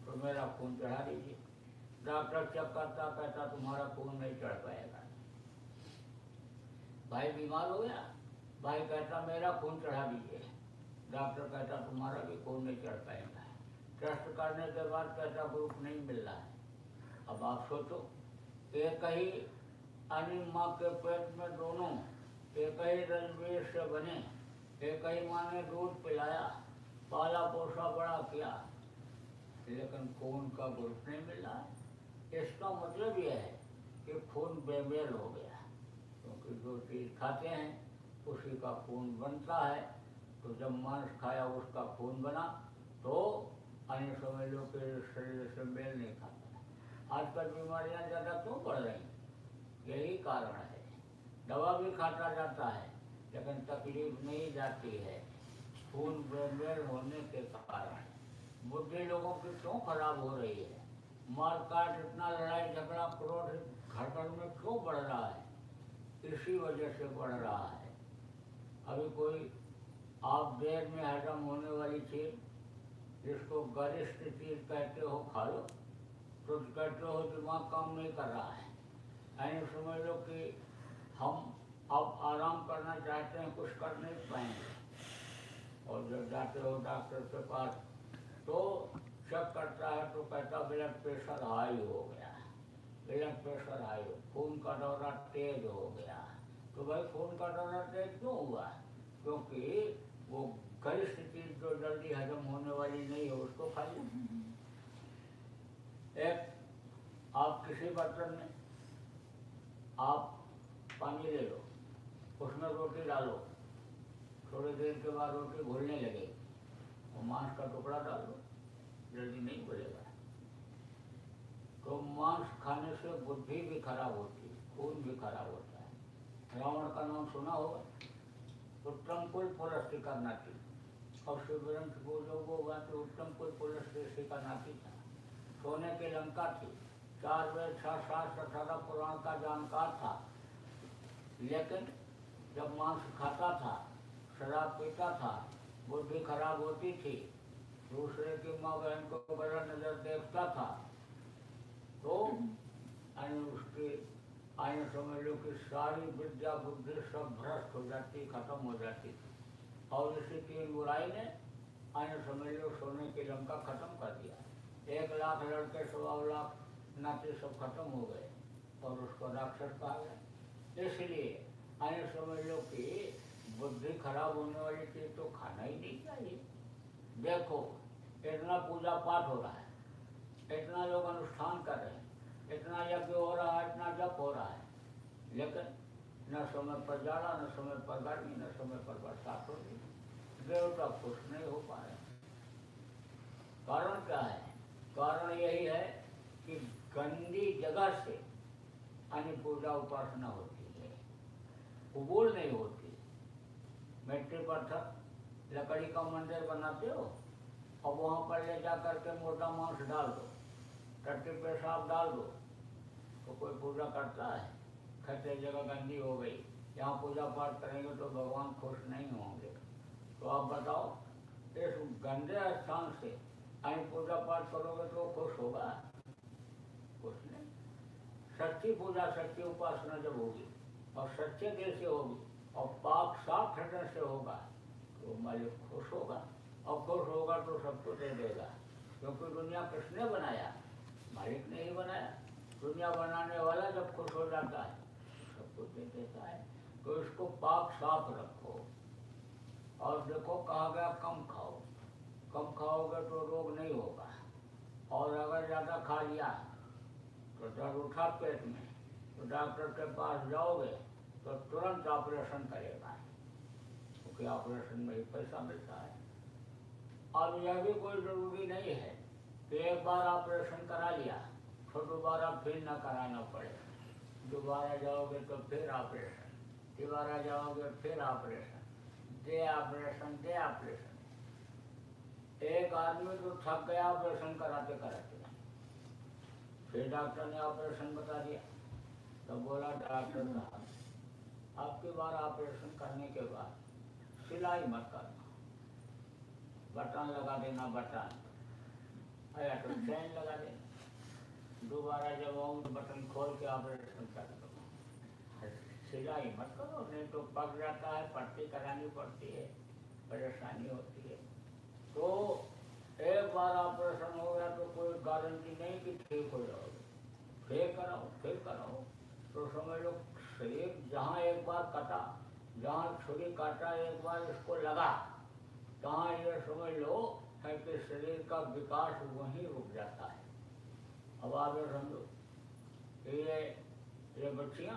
तो मेरा खून चढ़ा दीजिए। डॉक्टर चेक करता, कहता तुम्हारा खून नहीं चढ़ पाएगा। भाई बीमार हो गया, भाई कहता मेरा खून चढ़ा दीजिए। डॉक्टर कहता तुम्हारा भी खून नहीं चढ़ पाएगा। टेस्ट करने के बाद कहता ग्रुप नहीं मिल रहा है। अब आप सोचो, एक ही यानी माँ के पेट में दोनों एक ही रजबीर से बने, एक ही माँ ने दूध पिलाया, पाला पोसा बड़ा किया, लेकिन खून का ग्रुप नहीं मिला। इसका मतलब यह है कि खून बेमेल हो गया, क्योंकि जो चीज़ खाते हैं उसी का खून बनता है। तो जब मांस खाया उसका खून बना, तो यानी समझ लो कि शरीर से मेल नहीं खाता। आजकल बीमारियाँ ज़्यादा क्यों बढ़ रही हैं? यही कारण है। दवा भी खाता जाता है लेकिन तकलीफ नहीं जाती है, खून बेमेल होने के कारण। बुढ़े लोगों की क्यों खराब हो रही है? मार काट, इतना लड़ाई झगड़ा, क्रोध घर घर में क्यों बढ़ रहा है? इसी वजह से बढ़ रहा है। अभी कोई आप देर में हजम होने वाली चीज़, जिसको गरिष्ठ चीज़ कहते हो, खा लो तो कहते हो दिमाग काम नहीं कर रहा है। यानी समझ लो कि हम अब आराम करना चाहते हैं, कुछ कर नहीं पाएंगे। और जब जाते हो डॉक्टर के पास तो चेक करता है तो कहता ब्लड प्रेशर हाई हो गया, ब्लड प्रेशर हाई हो, खून का दौरा तेज हो गया। तो भाई खून का दौरा तेज क्यों हुआ? क्योंकि वो गरिष्ठ चीज़ जो जल्दी हजम होने वाली नहीं है उसको खा लिया। एक आप किसी बर्तन में आप पानी ले लो, उसमें रोटी डालो, थोड़ी देर के बाद रोटी घुलने लगेगी और मांस का टुकड़ा डाल दो, जल्दी नहीं घुलेगा। तो मांस खाने से बुद्धि भी खराब होती है, खून भी खराब होता है। रावण का नाम सुना होगा? उत्तम कुल पुलस्त्य का नाती, और शिवरंथ को लोग होगा तो उत्तम कुल पुलस्त्य का नाती था, सोने की लंका थी, 4 वेद 6 शास्त्र 18 पुराण का जानकार था। लेकिन जब मांस खाता था, शराब पीता था, बुद्धि खराब होती थी, दूसरे की माँ बहन को बड़ा नजर देखता था, तो उसकी आयु समझ लो कि सारी विद्या बुद्धि सब भ्रष्ट हो जाती, खत्म हो जाती थी। और इसी 3 बुराई ने आयु समझ लो सोने की लंका खत्म कर दिया। 1 लाख लड़के, 1.25 लाख नाते सब खत्म हो गए और उसको राक्षस कहा गया। इसलिए आने समझ लो कि बुद्धि खराब होने वाली चीज तो खाना ही नहीं चाहिए। देखो इतना पूजा पाठ हो रहा है, इतना लोग अनुष्ठान कर रहे हैं, इतना यज्ञ हो रहा है, इतना जप हो रहा है, लेकिन न समय पर जाड़ा, न समय पर गर्मी, न समय पर बरसात हो रही, देवता खुश नहीं हो पा रहे। कारण क्या है? कारण यही है कि गंदी जगह से यानी पूजा उपासना होती है, कबूल नहीं होती। मिट्टी पत्थर लकड़ी का मंदिर बनाते हो और वहाँ पर ले जा करके मोटा मांस डाल दो, टट्टी पेशाब डाल दो, तो कोई पूजा करता है? खतरे जगह गंदी हो गई, यहाँ पूजा पाठ करेंगे तो भगवान खुश नहीं होंगे। तो आप बताओ, इस गंदे स्थान से यानी पूजा पाठ करोगे तो खुश होगा? उसने सच्ची पूजा, सच्ची उपासना जब होगी और सच्चे दिल से होगी और पाप साफ हृदय से होगा तो मालिक खुश होगा, और खुश होगा तो सबको दे देगा। क्योंकि दुनिया किसने बनाया? मालिक ने ही बनाया। दुनिया बनाने वाला जब खुश हो जाता है सबको दे देता है। तो इसको पाप साफ रखो। और देखो कहा गया कम खाओ, कम खाओगे तो रोग नहीं होगा, और अगर ज़्यादा खा लिया तो दर्द उठा पेट में तो डॉक्टर के पास जाओगे तो तुरंत ऑपरेशन करेगा, क्योंकि ऑपरेशन में ही पैसा मिलता है। और यह भी कोई ज़रूरी नहीं है कि एक बार ऑपरेशन करा लिया तो दोबारा फिर ना कराना पड़े, दोबारा जाओगे तो फिर ऑपरेशन, दोबारा जाओगे फिर ऑपरेशन, दे ऑपरेशन, दे ऑपरेशन। एक आदमी तो थक गया ऑपरेशन कराते कराते, फिर डॉक्टर ने ऑपरेशन बता दिया तो बोला डॉक्टर साहब आपकी बार ऑपरेशन करने के बाद सिलाई मत करना, बटन लगा देना, बटन या तो चैन लगा देना। दोबारा जब आऊँ तो बटन खोल के ऑपरेशन कर दो, सिलाई मत करो, नहीं तो पक जाता है, पट्टी करानी पड़ती है, परेशानी होती है। तो एक बार ऑपरेशन हो गया तो कोई गारंटी नहीं कि ठीक हो जाओगे। फिर कराओ तो समझ लो शरीर जहाँ एक बार कटा, जहाँ छुरी काटा एक बार इसको लगा, तहाँ ये समझ लो है कि शरीर का विकास वहीं रुक जाता है। अब आप ये समझो ये बच्चियाँ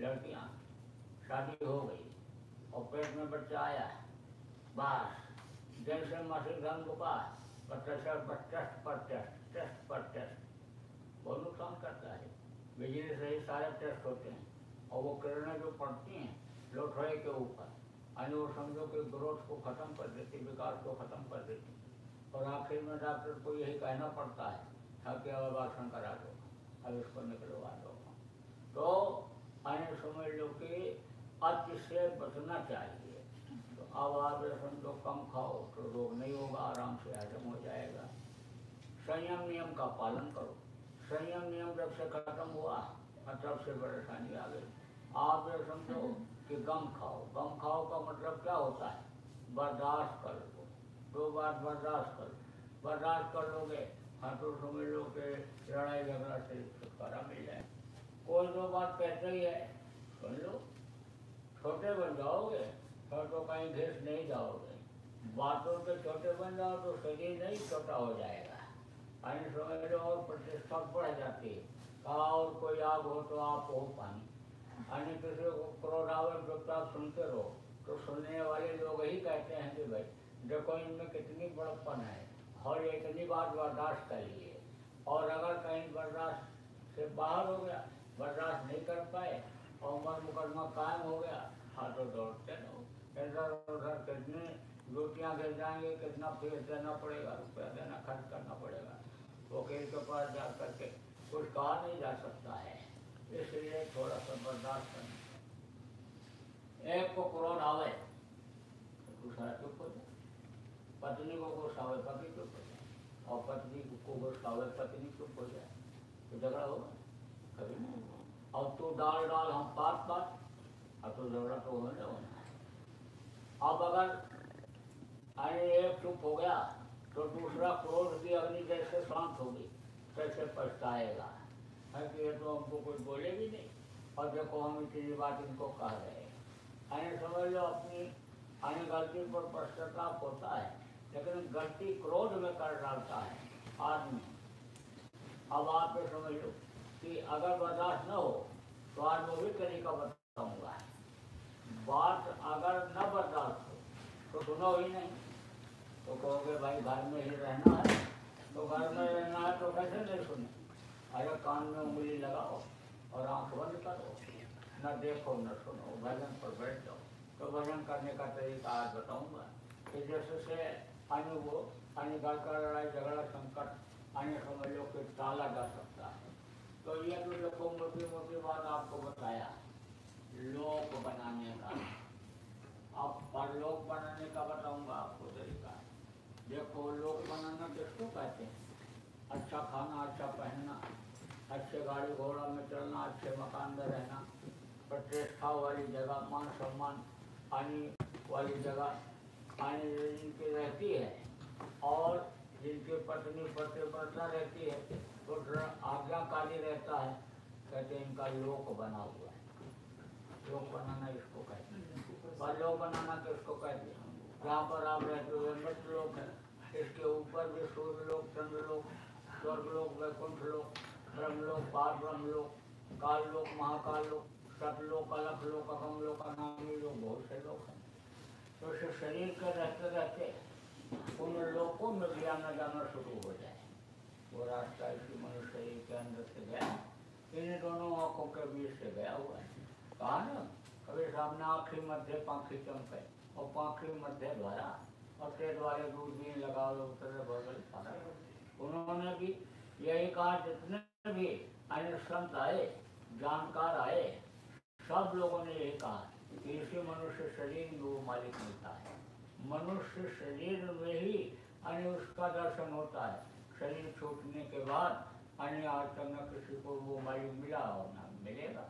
लड़कियाँ शादी हो गई और पेट में बच्चा आया, बस जैसे मासिक धर्म को पास टेस्ट पर टेस्ट बहुत नुकसान करता है। बिजली से ही सारे टेस्ट होते हैं और वो किरणें जो पड़ती हैं लोथड़े के ऊपर, यानी वो समझो कि ग्रोथ को ख़त्म कर देती, विकास को ख़त्म कर देती। और आखिर में डॉक्टर को यही कहना पड़ता है ताकि अब आसन करा दो, अब इसको निकलवा दो। तो यानी समझ लो कि अति से बचना चाहिए। तो अब आप समझो कम खाओ तो रोग नहीं होगा, आराम से हजम हो जाएगा। संयम नियम का पालन करो। संयम नियम जब से खत्म हुआ तब से परेशानी आ गई। आप ये समझो कि गम खाओ का मतलब क्या होता है, बर्दाश्त कर लो। दो बार बर्दाश्त कर लोगे हाँ तो समझ लो कि लड़ाई झगड़ा से छुटकारा मिल जाए। कोई दो बार कहते ही है सुन लो, छोटे बन जाओगे तो कहीं घिस नहीं जाओगे। बातों के छोटे बन जाओ तो शरीर नहीं छोटा हो जाएगा, यानी समझ लो और प्रतिष्ठा बढ़ जाती है। कहा और कोई आग हो तो आप हो पानी, यानी किसी को क्रोधावत जब आप सुनते रहो तो सुनने वाले लोग ही कहते हैं कि भाई देखो इनमें कितनी बड़प्पन है और इतनी बात बर्दाश्त कर लिए। और अगर कहीं बर्दाश्त से बाहर हो गया, बर्दाश्त नहीं कर पाए और मर मुकदमा कायम हो गया, हाँ तो दौड़ते रहो इधर उधर, कितने रोटियाँ गिर जाएंगे, कितना फीस देना पड़ेगा, रुपया देना, खर्च करना पड़ेगा। वकील के पास जा करके कुछ कहा नहीं जा सकता है, इसलिए थोड़ा सा बर्दाश्त करना। एक को क्रोध आवे तो दूसरा चुप हो जाए, पत्नी को गुस्सा आवे पति चुप हो जाए, और पत्नी को गुस्सा आवे पत्नी चुप हो जाए तो झगड़ा होगा कभी नहीं। और तो डाल हम बात अब तो झगड़ा तो होने होना है। अब अगर अरे एक चुप हो गया तो दूसरा क्रोध की अग्नि जैसे शांत होगी तैसे पछताएगा है कि ये तो हमको कोई बोले भी नहीं और देखो हम इतनी बात इनको कह रहे हैं। अरे समझ लो अपनी अने गलती पर पश्चाताप होता है, लेकिन गलती क्रोध में कर डालता है आदमी। अब आप ये समझ लो कि अगर बर्दाश्त न हो तो आज वो भी तरीका बताऊँगा। बात अगर न बर्दाश्त तो सुनो ही नहीं तो कहोगे भाई घर में ही रहना है, तो घर में रहना है तो कैसे नहीं सुने। अरे कान में उंगली लगाओ और आँख बंद करो, न देखो न सुनो, भजन पर बैठ जाओ। तो भजन करने का तरीका आज बताऊंगा कि जैसे अनु वो अनु घर का लड़ाई झगड़ा संकट अनु समझ लो कि टाला जा सकता है। तो ये जो लोगों मोटी मोटी बात आपको बताया लोक बनाने का, अब परलोक बनाने का बताऊंगा आपको तरीका। देखो लोक बनाना किसको कहते हैं, अच्छा खाना, अच्छा पहनना, अच्छे गाड़ी घोड़ा में चलना, अच्छे मकान में रहना, प्रतिष्ठा वाली जगह, मान सम्मान आने वाली जगह आने जिनकी रहती है और जिनके पत्नी प्रतिबद्धता रहती है वो तो आज्ञाकारी रहता है, कहते हैं इनका लोक बना हुआ है। लोक बनाना इसको कहते हैं। लोग बनाना किसको कहते हैं, जहाँ पर आप रहते हुए मृत लोग हैं, इसके ऊपर भी सूर्य लोग, चंद्र लोग, स्वर्ग लोग, वैकुंठ लोग, ब्रह्म लोग, पार ब्रह्म लोग, काल लोग, महाकाल लोग, सतलोक, अलख लोग, अगम लोग, अनामी लोग, बहुत से लोग हैं। तो इस शरीर के रहते रहते उन लोगों में भी आना जाना शुरू हो जाए, वो रास्ता इसी मनुष्य शरीर के अंदर से गया, इन दोनों आँखों के बीच से गया हुआ है। कहा ना कभी सामने आँखी मध्य पाखी चमके और पाखी मध्य भरा और तेज वाले दूध भी लगाओ उतरे भर। उन्होंने भी यही कहा, जितने भी अन्य संत आए, जानकार आए, सब लोगों ने यही कहा कि इसी मनुष्य शरीर में वो मालिक मिलता है। मनुष्य शरीर में ही यानी उसका दर्शन होता है। शरीर छूटने के बाद यानी आज तक न किसी को वो मालूम मिला और ना मिलेगा।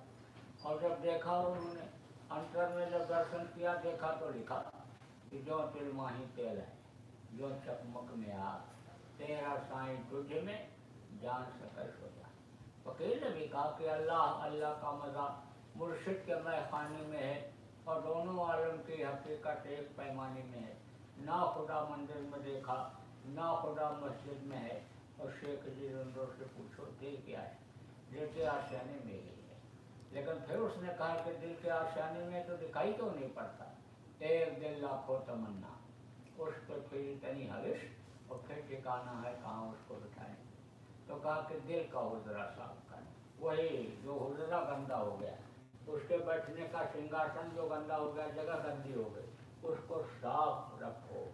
और जब देखा उन्होंने अंतर में जब दर्शन किया, देखा तो लिखा कि जो तिल माही तेल है, जो चकमक में आ तेरा साई तुझ में जान सकश हो जाए। वकील ने भी कहा कि अल्लाह अल्लाह का मज़ा मुर्शिद के मैं खाने में है और दोनों आलम की हकीकत एक पैमाने में है। ना खुदा मंदिर में देखा, ना खुदा मस्जिद में है। और शेख जी रंदो से पूछो दिल क्या है, दिल के आशियाने में ही है। लेकिन फिर उसने कहा कि दिल के आशियाने में तो दिखाई तो नहीं पड़ता। एक दिल लाखों तमन्ना, उस पर फिर इतनी हविश और फिर ठिकाना है कहाँ उसको बिठाएं। तो कहा कि दिल का हुजरा साफ कर, वही जो हुजरा गंदा हो गया, उसके बैठने का सिंहासन जो गंदा हो गया, जगह गंदी हो गई, उसको साफ रखो।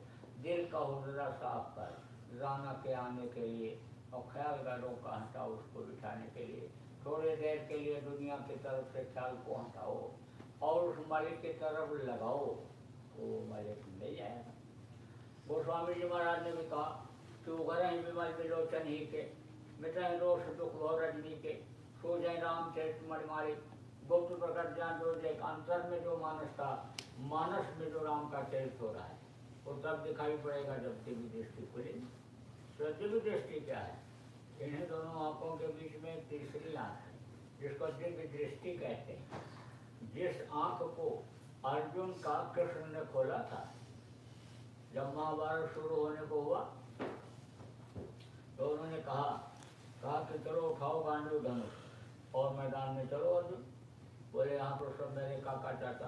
दिल का हुजरा साफ कर जाना के आने के लिए और ख्याल गैरों का हटाओ उसको बिठाने के लिए। थोड़े देर के लिए दुनिया की तरफ से ख्याल को हटाओ और उस मालिक की तरफ लगाओ, तो मालिक मिल जाएगा। गोस्वामी जी महाराज ने भी कहा कि उगरा ही विमल विलोचन ही के मित्र रोष दुख भव रजनी के सो जय राम चरित मणि मालिक गुप्त प्रकट ज्ञान जो देख। अंतर में जो मानस था, मानस में जो राम का चरित हो रहा है वो तब दिखाई पड़ेगा जब दिव्य दृष्टि खुलेगी। तो दिव्य दृष्टि क्या है? इन्हें दोनों आंखों के बीच में तीसरी आंख है जिसको दिव्य दृष्टि कहते हैं। जिस आंख को अर्जुन का कृष्ण ने खोला था जब महाभारत शुरू होने को हुआ, तो उन्होंने कहा कि चलो उठाओ गांडू धनुष और मैदान में चलो। अर्जुन बोले यहाँ पर सब मेरे काका चाचा,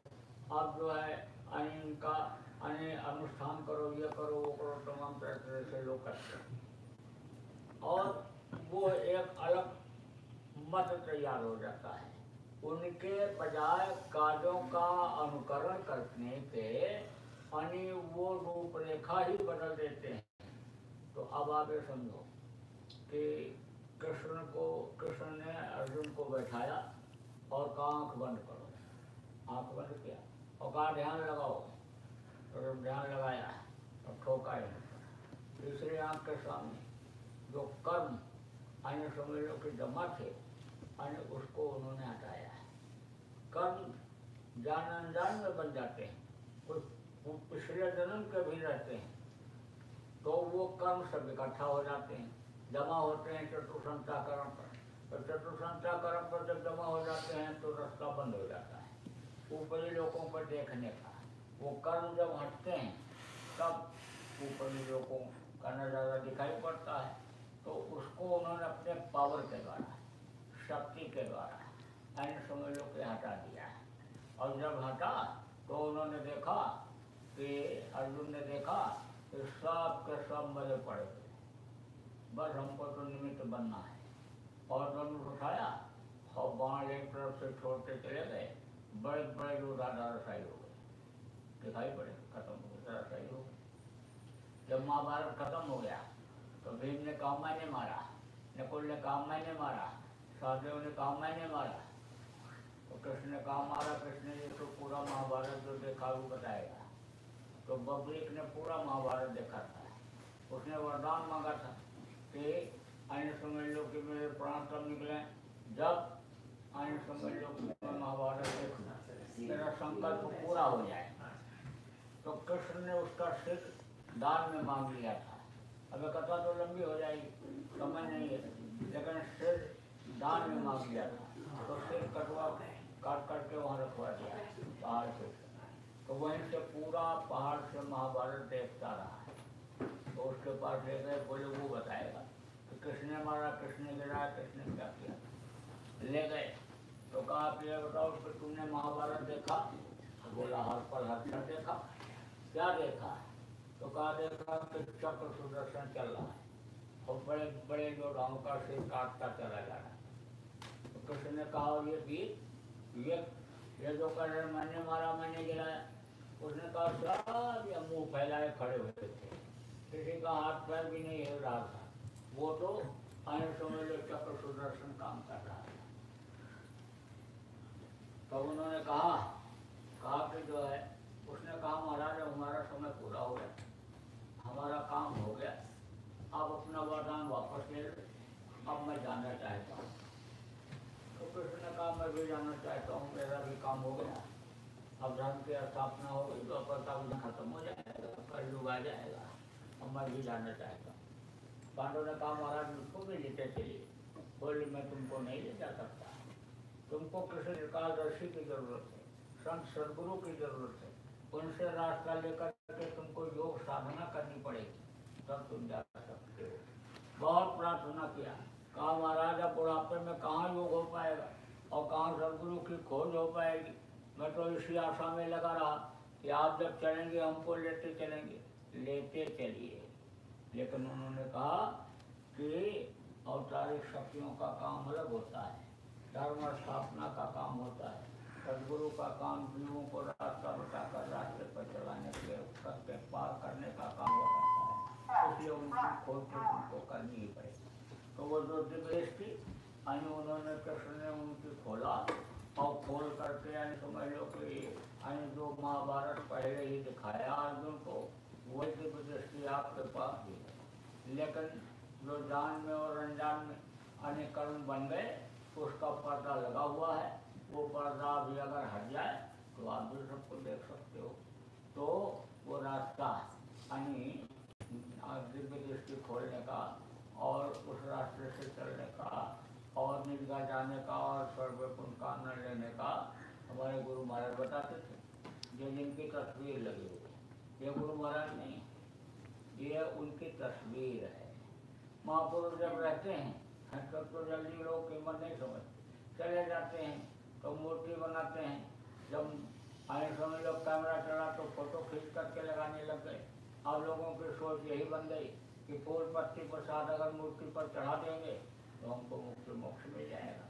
आप जो है इनका अनुष्ठान करो, ये करो वो करो, तमाम तरह से लोग करते हैं और वो एक अलग मत तैयार हो जाता है। उनके बजाय कार्यों का अनुकरण करने के यानी वो रूपरेखा ही बदल देते हैं। तो अब आप ये समझो कि कृष्ण ने अर्जुन को बैठाया और कहा आँख बंद करो। आँख बंद किया और कहा ध्यान लगाओ, तो ध्यान लगाया और ठोका तीसरे आँख के सामने जो कर्म अन्य समझ लो कि जमा थे अन्य उसको उन्होंने हटाया। कर्म जान अनजान में बन जाते हैं, कुछ पिछले जन्म के भी रहते हैं, तो वो कर्म सब इकट्ठा हो जाते हैं, जमा होते हैं चतुसंता कर्म पर। चतुसंताकरण पर जब जमा हो जाते हैं तो रास्ता बंद हो जाता है ऊपरी लोगों पर देखने का। वो कर्म जब हटते हैं तब ऊपरी लोगों का नज़ारा दिखाई पड़ता है। तो उसको उन्होंने अपने पावर के द्वारा, शक्ति के द्वारा अन्य समय लोग के हटा दिया है। और जब हटा तो उन्होंने देखा कि अर्जुन ने देखा कि सब के सब मरे पड़े थे, बस हमको तो निमित्त बनना है। और धनुष उठाया और बाण एक तरफ से छोड़ते चले गए, बड़े बड़े जो दादारसाई हो गए, दिखाई पड़े खत्म हो गए, दादारसाई हो गए। जब महाभारत खत्म हो गया तो भीम ने कहा मैंने मारा, नकुल ने कहा मैंने मारा, सहदेव ने कहा मैंने मारा, तो कृष्ण ने कहा मारा। कृष्ण ने तो पूरा महाभारत जो देखा वो बताएगा। तो बबरीक ने पूरा महाभारत देखा था, उसने वरदान मांगा था कि आने समझ लो कि मेरे प्राण कब निकले जब आने समझ लो कि महाभारत मेरा संकल्प पूरा हो जाए। तो कृष्ण ने उसका सिर दान में मांग लिया था। अब कथा तो लंबी हो जाएगी, समय नहीं है, लेकिन सिर दान में मांग लिया था, तो सिर कटवा काट करके वहाँ रखवा दिया पहाड़ से। तो वहीं से पूरा पहाड़ से महाभारत देखता रहा। तो उसके पास ले गए, बोले वो बताएगा कृष्ण ने मारा, कृष्ण ने गिराया, कृष्ण ने क्या किया। ले गए तो कहा आप ये बताओ कि तुमने महाभारत देखा? बोला हर पल हर क्षण देखा। क्या देखा? तो कहा देखा कि चक्र सुदर्शन चल रहा है और बड़े बड़े जो राम का सिर काटता चला जा रहा है। तो कृष्ण ने कहा और ये भी ये जो कर रहे मैंने मारा, मैंने गिराया। उसने कहा सब ये मुँह फैलाए खड़े हुए थे, किसी का हाथ पैर भी नहीं हिल रहा था, वो तो आने समय जो चक्र सुदर्शन काम कर रहा है। तो उन्होंने कहा कि जो है, उसने कहा महाराज हमारा समय पूरा हो हमारा काम हो गया, आप अपना वरदान वापस ले लो, अब मैं जाना चाहता हूँ। तो कृष्ण ने कहा मैं भी जाना चाहता हूँ, मेरा भी काम हो गया, अब धर्म की स्थापना हो गई तो अपना खत्म हो जाएगा, कलयुग आ जाएगा, अब मैं भी जाना चाहता हूँ। पांडव ने कहा महाराज मुझको भी लेते चलिए। बोले मैं तुमको नहीं ले जा सकता, तुमको कृष्ण एकादशी की जरूरत है, संत सदगुरु की जरूरत है, उनसे रास्ता लेकर के तुमको योग साधना करनी पड़ेगी, तब तुम जा सकते हो। बहुत प्रार्थना किया, कहा महाराज अब बुढ़ापे में कहाँ योग हो पाएगा और कहाँ सदगुरु की खोज हो पाएगी। मैं तो इसी आशा में लगा रहा कि आप जब चलेंगे हमको लेते चलेंगे, लेते चलिए। लेकिन उन्होंने कहा कि औपचारिक शक्तियों का काम अलग होता है, धर्म स्थापना का काम होता है, सदगुरु का काम जीवों को रास्ता बताकर रास्ते पर चलाने के पार करने का काम होता है, इसलिए उनकी खोज तो उनको करनी ही पड़ेगी। तो वो जो दिग्गज थी यानी उन्होंने कृष्ण ने उनकी खोला और खोल करके यानी समझ लो कि यानी जो महाभारत पहले ही दिखाया अर्जुन को वही दिग्गज आपके पास भी है, लेकिन जो जान में और अनजान में यानी कर्म बन गए उसका पर्दा लगा हुआ है, वो पर्दा भी अगर हट जाए तो आप भी सबको देख सकते हो। तो वो रास्ता यानी दिव्य दृष्टि खोलने का और उस रास्ते से चलने का और निर्गा जाने का और सर्वपुण का न लेने का हमारे गुरु महाराज बताते थे, जो जिनकी तस्वीर लगी हुई। ये गुरु महाराज नहीं, ये उनकी तस्वीर है। महापुरुष जब रहते हैं तब तो जल्दी लोग कीमत नहीं समझते, चले जाते हैं तो मूर्ति बनाते हैं। जब आए समय लोग कैमरा चला तो फोटो खींच करके लगाने लग गए। आप लोगों की सोच यही बन गई कि फूल पत्ती प्रसाद अगर मूर्ति पर चढ़ा देंगे तो हमको मुक्ति मोक्ष मिल जाएगा,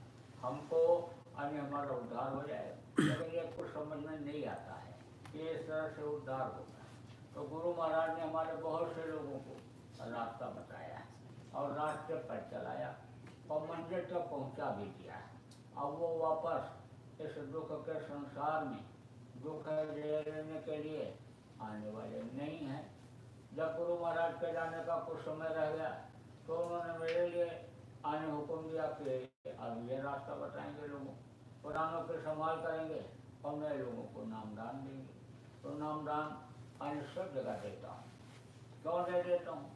हमको अन्य हमारा उद्धार हो जाएगा। लेकिन ये कुछ समझ में नहीं आता है कि इस तरह से उद्धार होगा। तो गुरु महाराज ने हमारे बहुत से लोगों को रास्ता बताया और रास्ते पर चलाया और मंदिर तक पहुँचा भी दिया। अब वो वापस इस दुख के संसार में दुख लेने के लिए आने वाले नहीं हैं। जब गुरु महाराज के जाने का कुछ समय रह गया तो उन्होंने मेरे लिए आने हुक्म दिया कि अब ये रास्ता बताएंगे लोगों को, पुरानों के संभाल करेंगे और नए लोगों को नामदान देंगे। तो नामदान आने सब जगह देता हूँ, क्यों दे देता हूँ,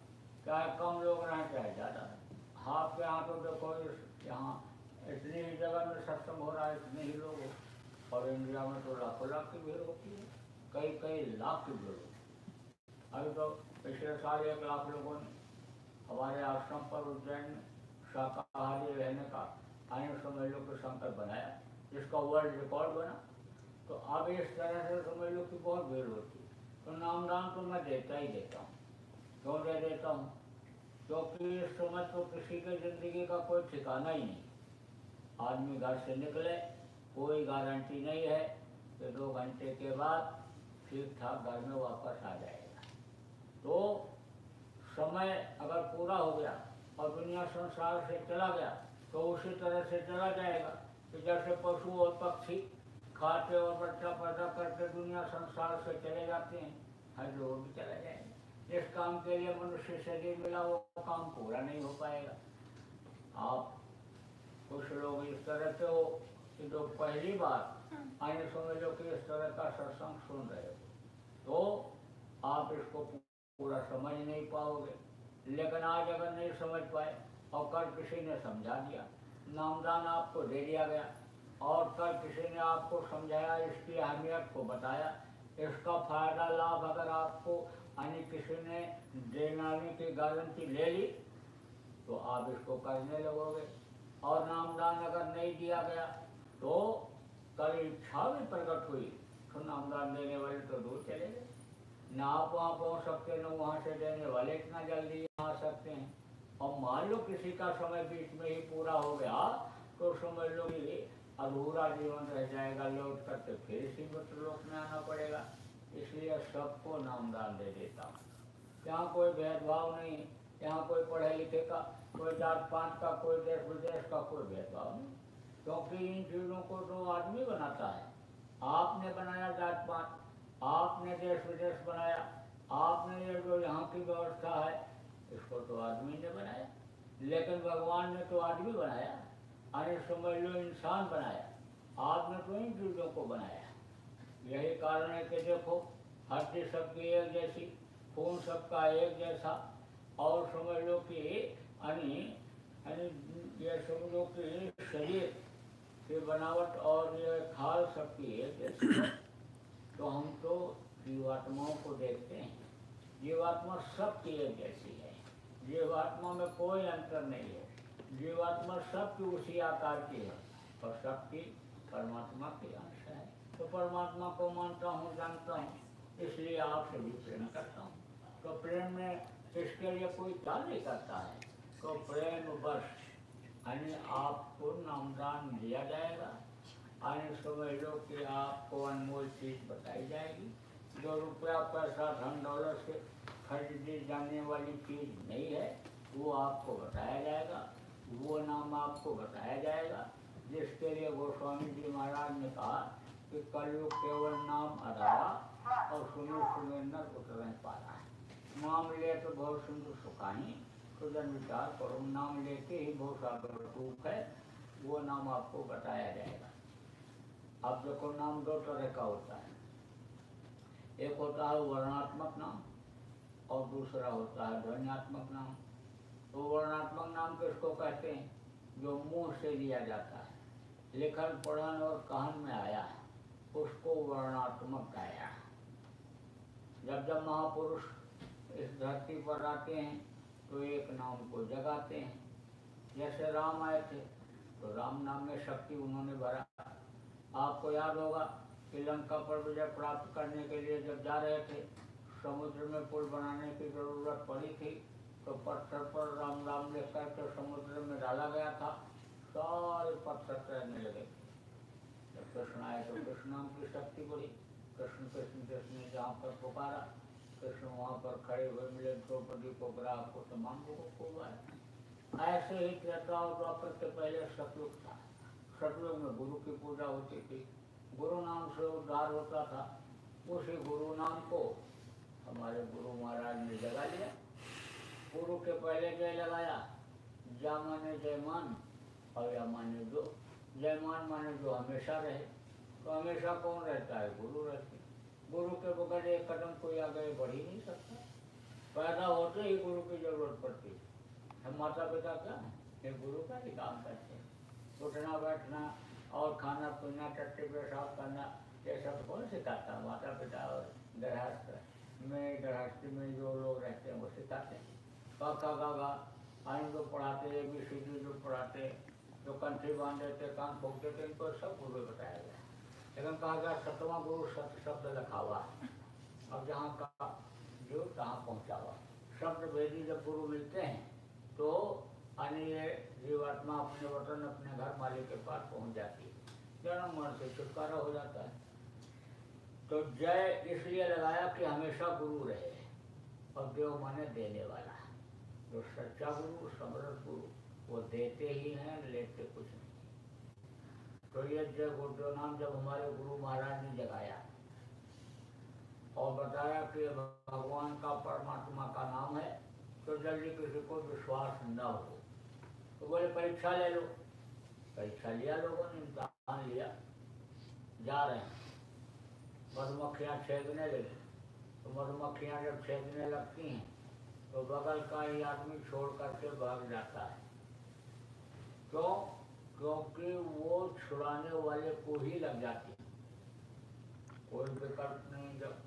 चाहे कम लोग रहें चाहे ज़्यादा। आपके यहाँ तो देखो यहाँ इतनी ही जगह में सत्संग हो रहा है, इतने ही लोग हो, और इंडिया में तो लाखों लाख की भीड़ होती है, कई कई लाख की भीड़। अभी तो पिछले साल 1 लाख लोगों ने हमारे आश्रम पर उज्जैन में शाकाहारी रहने का आयु समझ लो कि संकल्प बनाया, जिसका वर्ल्ड रिकॉर्ड बना। तो अब इस तरह से समझ लो कि बहुत भीड़ होती है। तो नामदान तो मैं देता ही देता हूँ। क्यों दे देता हूँ? क्योंकि इस समय तो किसी की ज़िंदगी का कोई ठिकाना ही नहीं। आदमी घर से निकले, कोई गारंटी नहीं है कि 2 घंटे के बाद ठीक ठाक घर में वापस आ जाए। तो समय अगर पूरा हो गया और दुनिया संसार से चला गया तो उसी तरह से चला जाएगा कि जैसे पशु और पक्षी खाते और बच्चा पैदा करके दुनिया संसार से चले जाते हैं, हर लोग भी चले जाएंगे। जिस काम के लिए मनुष्य शरीर मिला वो काम पूरा नहीं हो पाएगा। आप कुछ लोग इस तरह के हो कि जो पहली बार आने समझ लो कि इस तरह का सत्संग सुन रहे हो तो आप इसको पूरा समझ नहीं पाओगे। लेकिन आज अगर नहीं समझ पाए और कल किसी ने समझा दिया, नामदान आपको दे दिया गया और कल किसी ने आपको समझाया, इसकी अहमियत को बताया, इसका फायदा लाभ अगर आपको यानी किसी ने देने की गारंटी ले ली तो आप इसको करने लगोगे। और नामदान अगर नहीं दिया गया तो कल इच्छा भी प्रकट हुई तो नामदान देने वाले तो दूर चले गए, ना आप वहाँ पहुँच सकते न वहाँ से देने वाले इतना जल्दी आ सकते हैं। और मान लो किसी का समय बीच में ही पूरा हो गया तो समझ लो कि अधूरा जीवन रह जाएगा, लौट करके फिर इसी मृत्युलोक में आना पड़ेगा। इसलिए सबको नामदान दे देता हूँ। यहाँ कोई भेदभाव नहीं, यहाँ कोई पढ़े लिखे का, कोई जात पात का, कोई देश विदेश का कोई भेदभाव नहीं, क्योंकि इन चीज़ों को तो आदमी बनाता है। आपने बनाया जात पात, आपने देश विदेश बनाया, आपने ये जो यहाँ की व्यवस्था है इसको तो आदमी ने बनाया, लेकिन भगवान ने तो आदमी बनाया, अरे समझ लो इंसान बनाया, आपने तो इन चीज़ों को बनाया। यही कारण है कि देखो हड्डी सबकी एक जैसी, खून सबका एक जैसा, और समझ लो कि ये समझ लो कि शरीर की बनावट और ये खाल सबकी एक जैसी है। तो हम तो जीवात्माओं को देखते हैं, जीवात्मा सबकी एक जैसी है, जीवात्मा में कोई अंतर नहीं है, जीवात्मा सबकी उसी आकार की है और सबकी परमात्मा के अंश है। तो परमात्मा को मानता हूँ, जानता हूँ, इसलिए आपसे भी प्रेम करता हूँ। तो प्रेम में इसके लिए कोई कार्य नहीं करता है, तो प्रेम बस यानी आपको नामदान दिया जाएगा, यानी समझ लो कि आपको अनमोल चीज़ बताई जाएगी। जो रुपया पैसा धन डॉलर से खरीदी जाने वाली चीज़ नहीं है वो आपको बताया जाएगा, वो नाम आपको बताया जाएगा, जिसके लिए गोस्वामी जी महाराज ने कहा कि कलयुग केवल नाम अधारा और सुनो सुनो न उतरन पारा। नाम ले तो बहुत सुंदर सुखाही, सुजन विचार करो, नाम लेके ही बहुत सागर रूप है, वो नाम आपको बताया जाएगा। अब देखो नाम दो तरह का होता है, एक होता है वर्णात्मक नाम और दूसरा होता है ध्वन्यात्मक नाम। तो वर्णात्मक नाम किसको कहते हैं? जो मुंह से लिया जाता है, लेखन पढ़न और कहन में आया उसको वर्णात्मक आया। जब जब महापुरुष इस धरती पर आते हैं तो एक नाम को जगाते हैं। जैसे राम आए थे तो राम नाम में शक्ति उन्होंने भरा। आपको याद होगा श्रीलंका पर विजय प्राप्त करने के लिए जब जा रहे थे, समुद्र में पुल बनाने की ज़रूरत पड़ी थी, तो पत्थर पर राम राम लिख करके समुद्र में डाला गया था, सारे पत्थर तैरने लगे। जब कृष्ण आए तो कृष्ण नाम की शक्ति बढ़ी, कृष्ण कृष्ण कृष्ण जहाँ पर पुकारा कृष्ण वहाँ पर खड़े हुए मिले द्रौपदी को, ग्राह को, तमाम लोगों को हुआ। ऐसे ही त्रेता और द्वापर के पहले सतयुग था, सतयुग में गुरु की पूजा होती थी, गुरु नाम से उद्धार होता था। उसी गुरु नाम को हमारे गुरु महाराज ने जगा लिया। गुरु के पहले जय लगाया, जा माने जयमान और या माने जो, जयमान माने जो हमेशा रहे। तो हमेशा कौन रहता है? गुरु रहते। गुरु के बगैर एक कदम कोई आगे बढ़ ही नहीं सकता, पैदा होते ही गुरु की जरूरत पड़ती है। हम माता पिता क्या है? ये गुरु का ही काम करते हैं। उठना बैठना और खाना पीना, टट्टी पेशाब करना, ये सब कौन सिखाता? माता पिता और गृहस्थ में, गृहस्थी में जो लोग रहते हैं वो सिखाते हैं। काका गागा आने जो पढ़ाते, ए बी सी डी जो पढ़ाते, जो कंठी बांध देते, कान फूक देते, इनको सब गुरु बताया गया। लेकिन कहा गया सतवां गुरु सत शब्द लिखा हुआ। अब जहाँ का जो तहाँ पहुँचा हुआ शब्द भेदी। जब गुरु मिलते हैं तो ये जीवात्मा अपने वतन, अपने घर मालिक के पास पहुंच जाती है, जन्म मरण से छुटकारा हो जाता है। तो जय इसलिए लगाया कि हमेशा गुरु रहे, और देव माने देने वाला। जो सच्चा गुरु, समर्थ गुरु, वो देते ही हैं, लेते कुछ नहीं। तो ये जय गुरुदेव नाम जब हमारे गुरु महाराज ने जगाया और बताया कि भगवान का, परमात्मा का नाम है, तो जल्दी किसी को विश्वास न हो। तो बोले परीक्षा ले लो। परीक्षा लिया लोगों ने, इम्तहान लिया, जा रहे हैं, मधुमक्खियाँ छेकने लगी। तो मधुमक्खियाँ जब छेकने लगती हैं तो बगल का ही आदमी छोड़ करके भाग जाता है। क्यों? क्योंकि वो छुड़ाने वाले को ही लग जाती है, कोई विकल्प नहीं। जब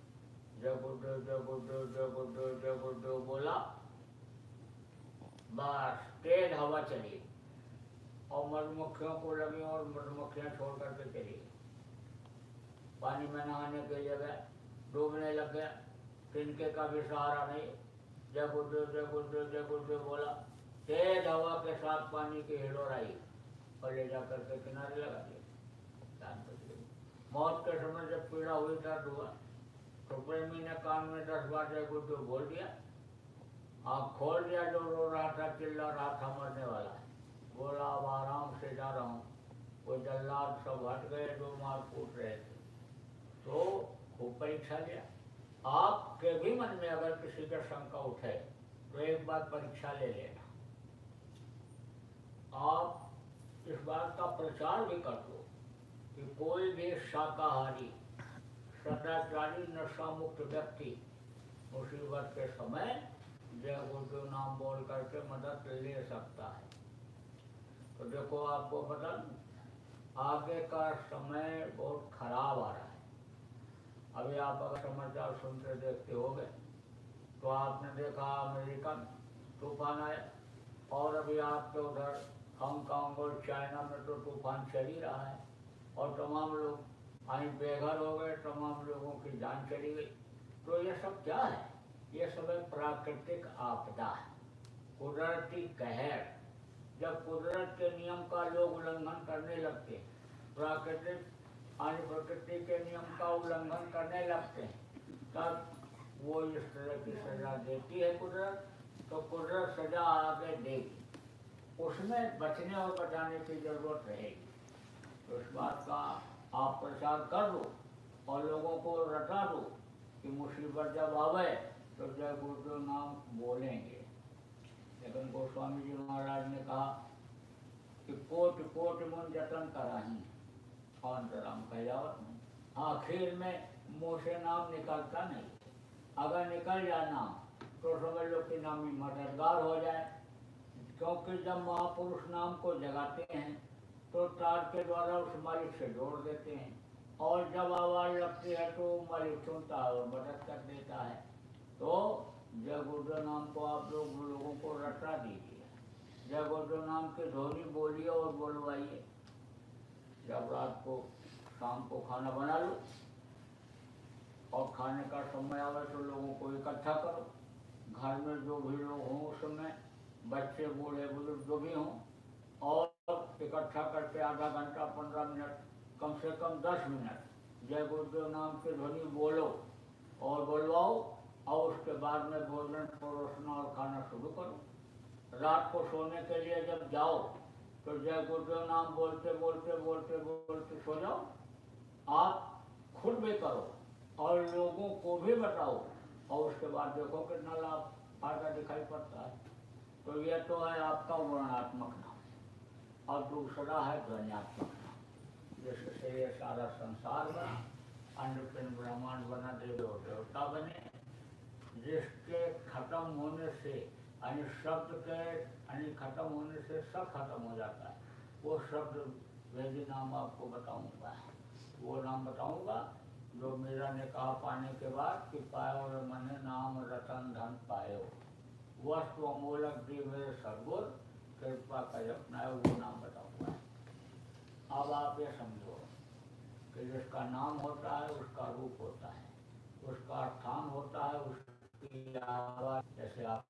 जय गुरुदेव जय गुरुदेव जय गुरुदेव जय गुरुदेव बोला, बस तेज हवा चली और मधुमक्खियों को लगी और मधुमक्खियाँ छोड़ करके चली। पानी में नहाने के जगह डूबने लग गया, तिनके का भी सहारा नहीं। जय गुरुदेव जय गुरुदेव जय गुरुदेव बोला, तेज हवा के साथ पानी की हिलोर आई और ले जा करके किनारे लगा दिया। मौत के समय जब पीड़ा हुई, दर्द हुआ, तो प्रेमी ने कान में 10 बार जय गुरुदेव बोल दिया। आप खोल दिया, जो रो रहा था, चिल्ला रहा था, मरने वाला बोला अब आराम से जा रहा हूँ। वो जल्लाद सब हट गए जो मार कूट रहे थे। तो खूब परीक्षा लिया, आपके भी मन में अगर किसी का शंका उठे तो एक बार परीक्षा ले लेना। आप इस बात का प्रचार भी कर दो कि कोई भी शाकाहारी सदाचारी नशा मुक्त व्यक्ति मुसीबत के समय जय गुरु नाम बोल करके मदद ले सकता है। तो देखो आपको पता आगे का समय बहुत खराब आ रहा है। अभी आप अगर समाचार सुनते देखते हो गए तो आपने देखा अमेरिका में तूफान आया और अभी आपके उधर हांगकांग और चाइना में तो तूफान चल ही रहा है और तमाम लोग आई बेघर हो गए, तमाम लोगों की जान चली गई। तो ये सब क्या है? ये सब एक प्राकृतिक आपदा है, कुदरती कहर। जब कुदरत के नियम का लोग उल्लंघन करने लगते हैं, प्राकृतिक आदि प्रकृति के नियम का उल्लंघन करने लगते हैं, तब वो इस तरह की सजा देती है कुदरत। तो कुदरत सजा आगे देगी, उसमें बचने और बचाने की जरूरत रहेगी। तो इस बात का आप प्रचार कर दो और लोगों को रटा दो कि मुसीबत जब आवे तो जय गुरु नाम बोलेंगे। लेकिन गोस्वामी जी महाराज ने कहा कि कोट कोट मन जतन कराही कौन राम कयावत में, आखिर में मुँह से नाम निकलता नहीं। अगर निकल जाए नाम तो समझ लो कि नामी मददगार हो जाए, क्योंकि जब महापुरुष नाम को जगाते हैं तो तार के द्वारा उस मालिक से जोड़ देते हैं और जब आवाज़ लगती है तो मालिक सुनता है और मदद कर देता है। तो जय गुरु नाम को आप लोगों को रटा दीजिए, जय गुरु नाम के ध्वनि बोलिए और बोलवाइए। जब रात को शाम को खाना बना लो और खाने का समय आवे तो लोगों को इकट्ठा करो, घर में जो भी लोग हों, उस समय बच्चे बूढ़े बुजुर्ग जो भी हों, और इकट्ठा करके आधा घंटा 15 मिनट कम से कम 10 मिनट जय गुरु नाम के ध्वनि बोलो और बोलवाओ और उसके बाद में भोजन परोसना और खाना शुरू करो। रात को सोने के लिए जब जाओ तो जय गुरु नाम बोलते बोलते बोलते बोलते सो जाओ। आप खुद भी करो और लोगों को भी बताओ और उसके बाद देखो कितना लाभ फायदा दिखाई पड़ता है। तो यह तो है आपका वर्णात्मक नाम और दूसरा है ध्वनियात्मक नाम, जिससे ये सारा संसार बना, अंडपिंड ब्रह्मांड बना, देवी और देवता बने, जिसके खत्म होने से यानी शब्द के यानी खत्म होने से सब खत्म हो जाता है। वो शब्द वेदी नाम आपको बताऊंगा, वो नाम बताऊंगा जो मेरा ने कहा पाने के बाद कि पायो रे मने नाम रतन धन पायो, वस्तु अमोलक भी मेरे सदगुर कृपा कर अपनायो, वो नाम बताऊंगा। अब आप ये समझो कि जिसका नाम होता है उसका रूप होता है, उसका स्थान होता है, उसकी आवाज जैसे आप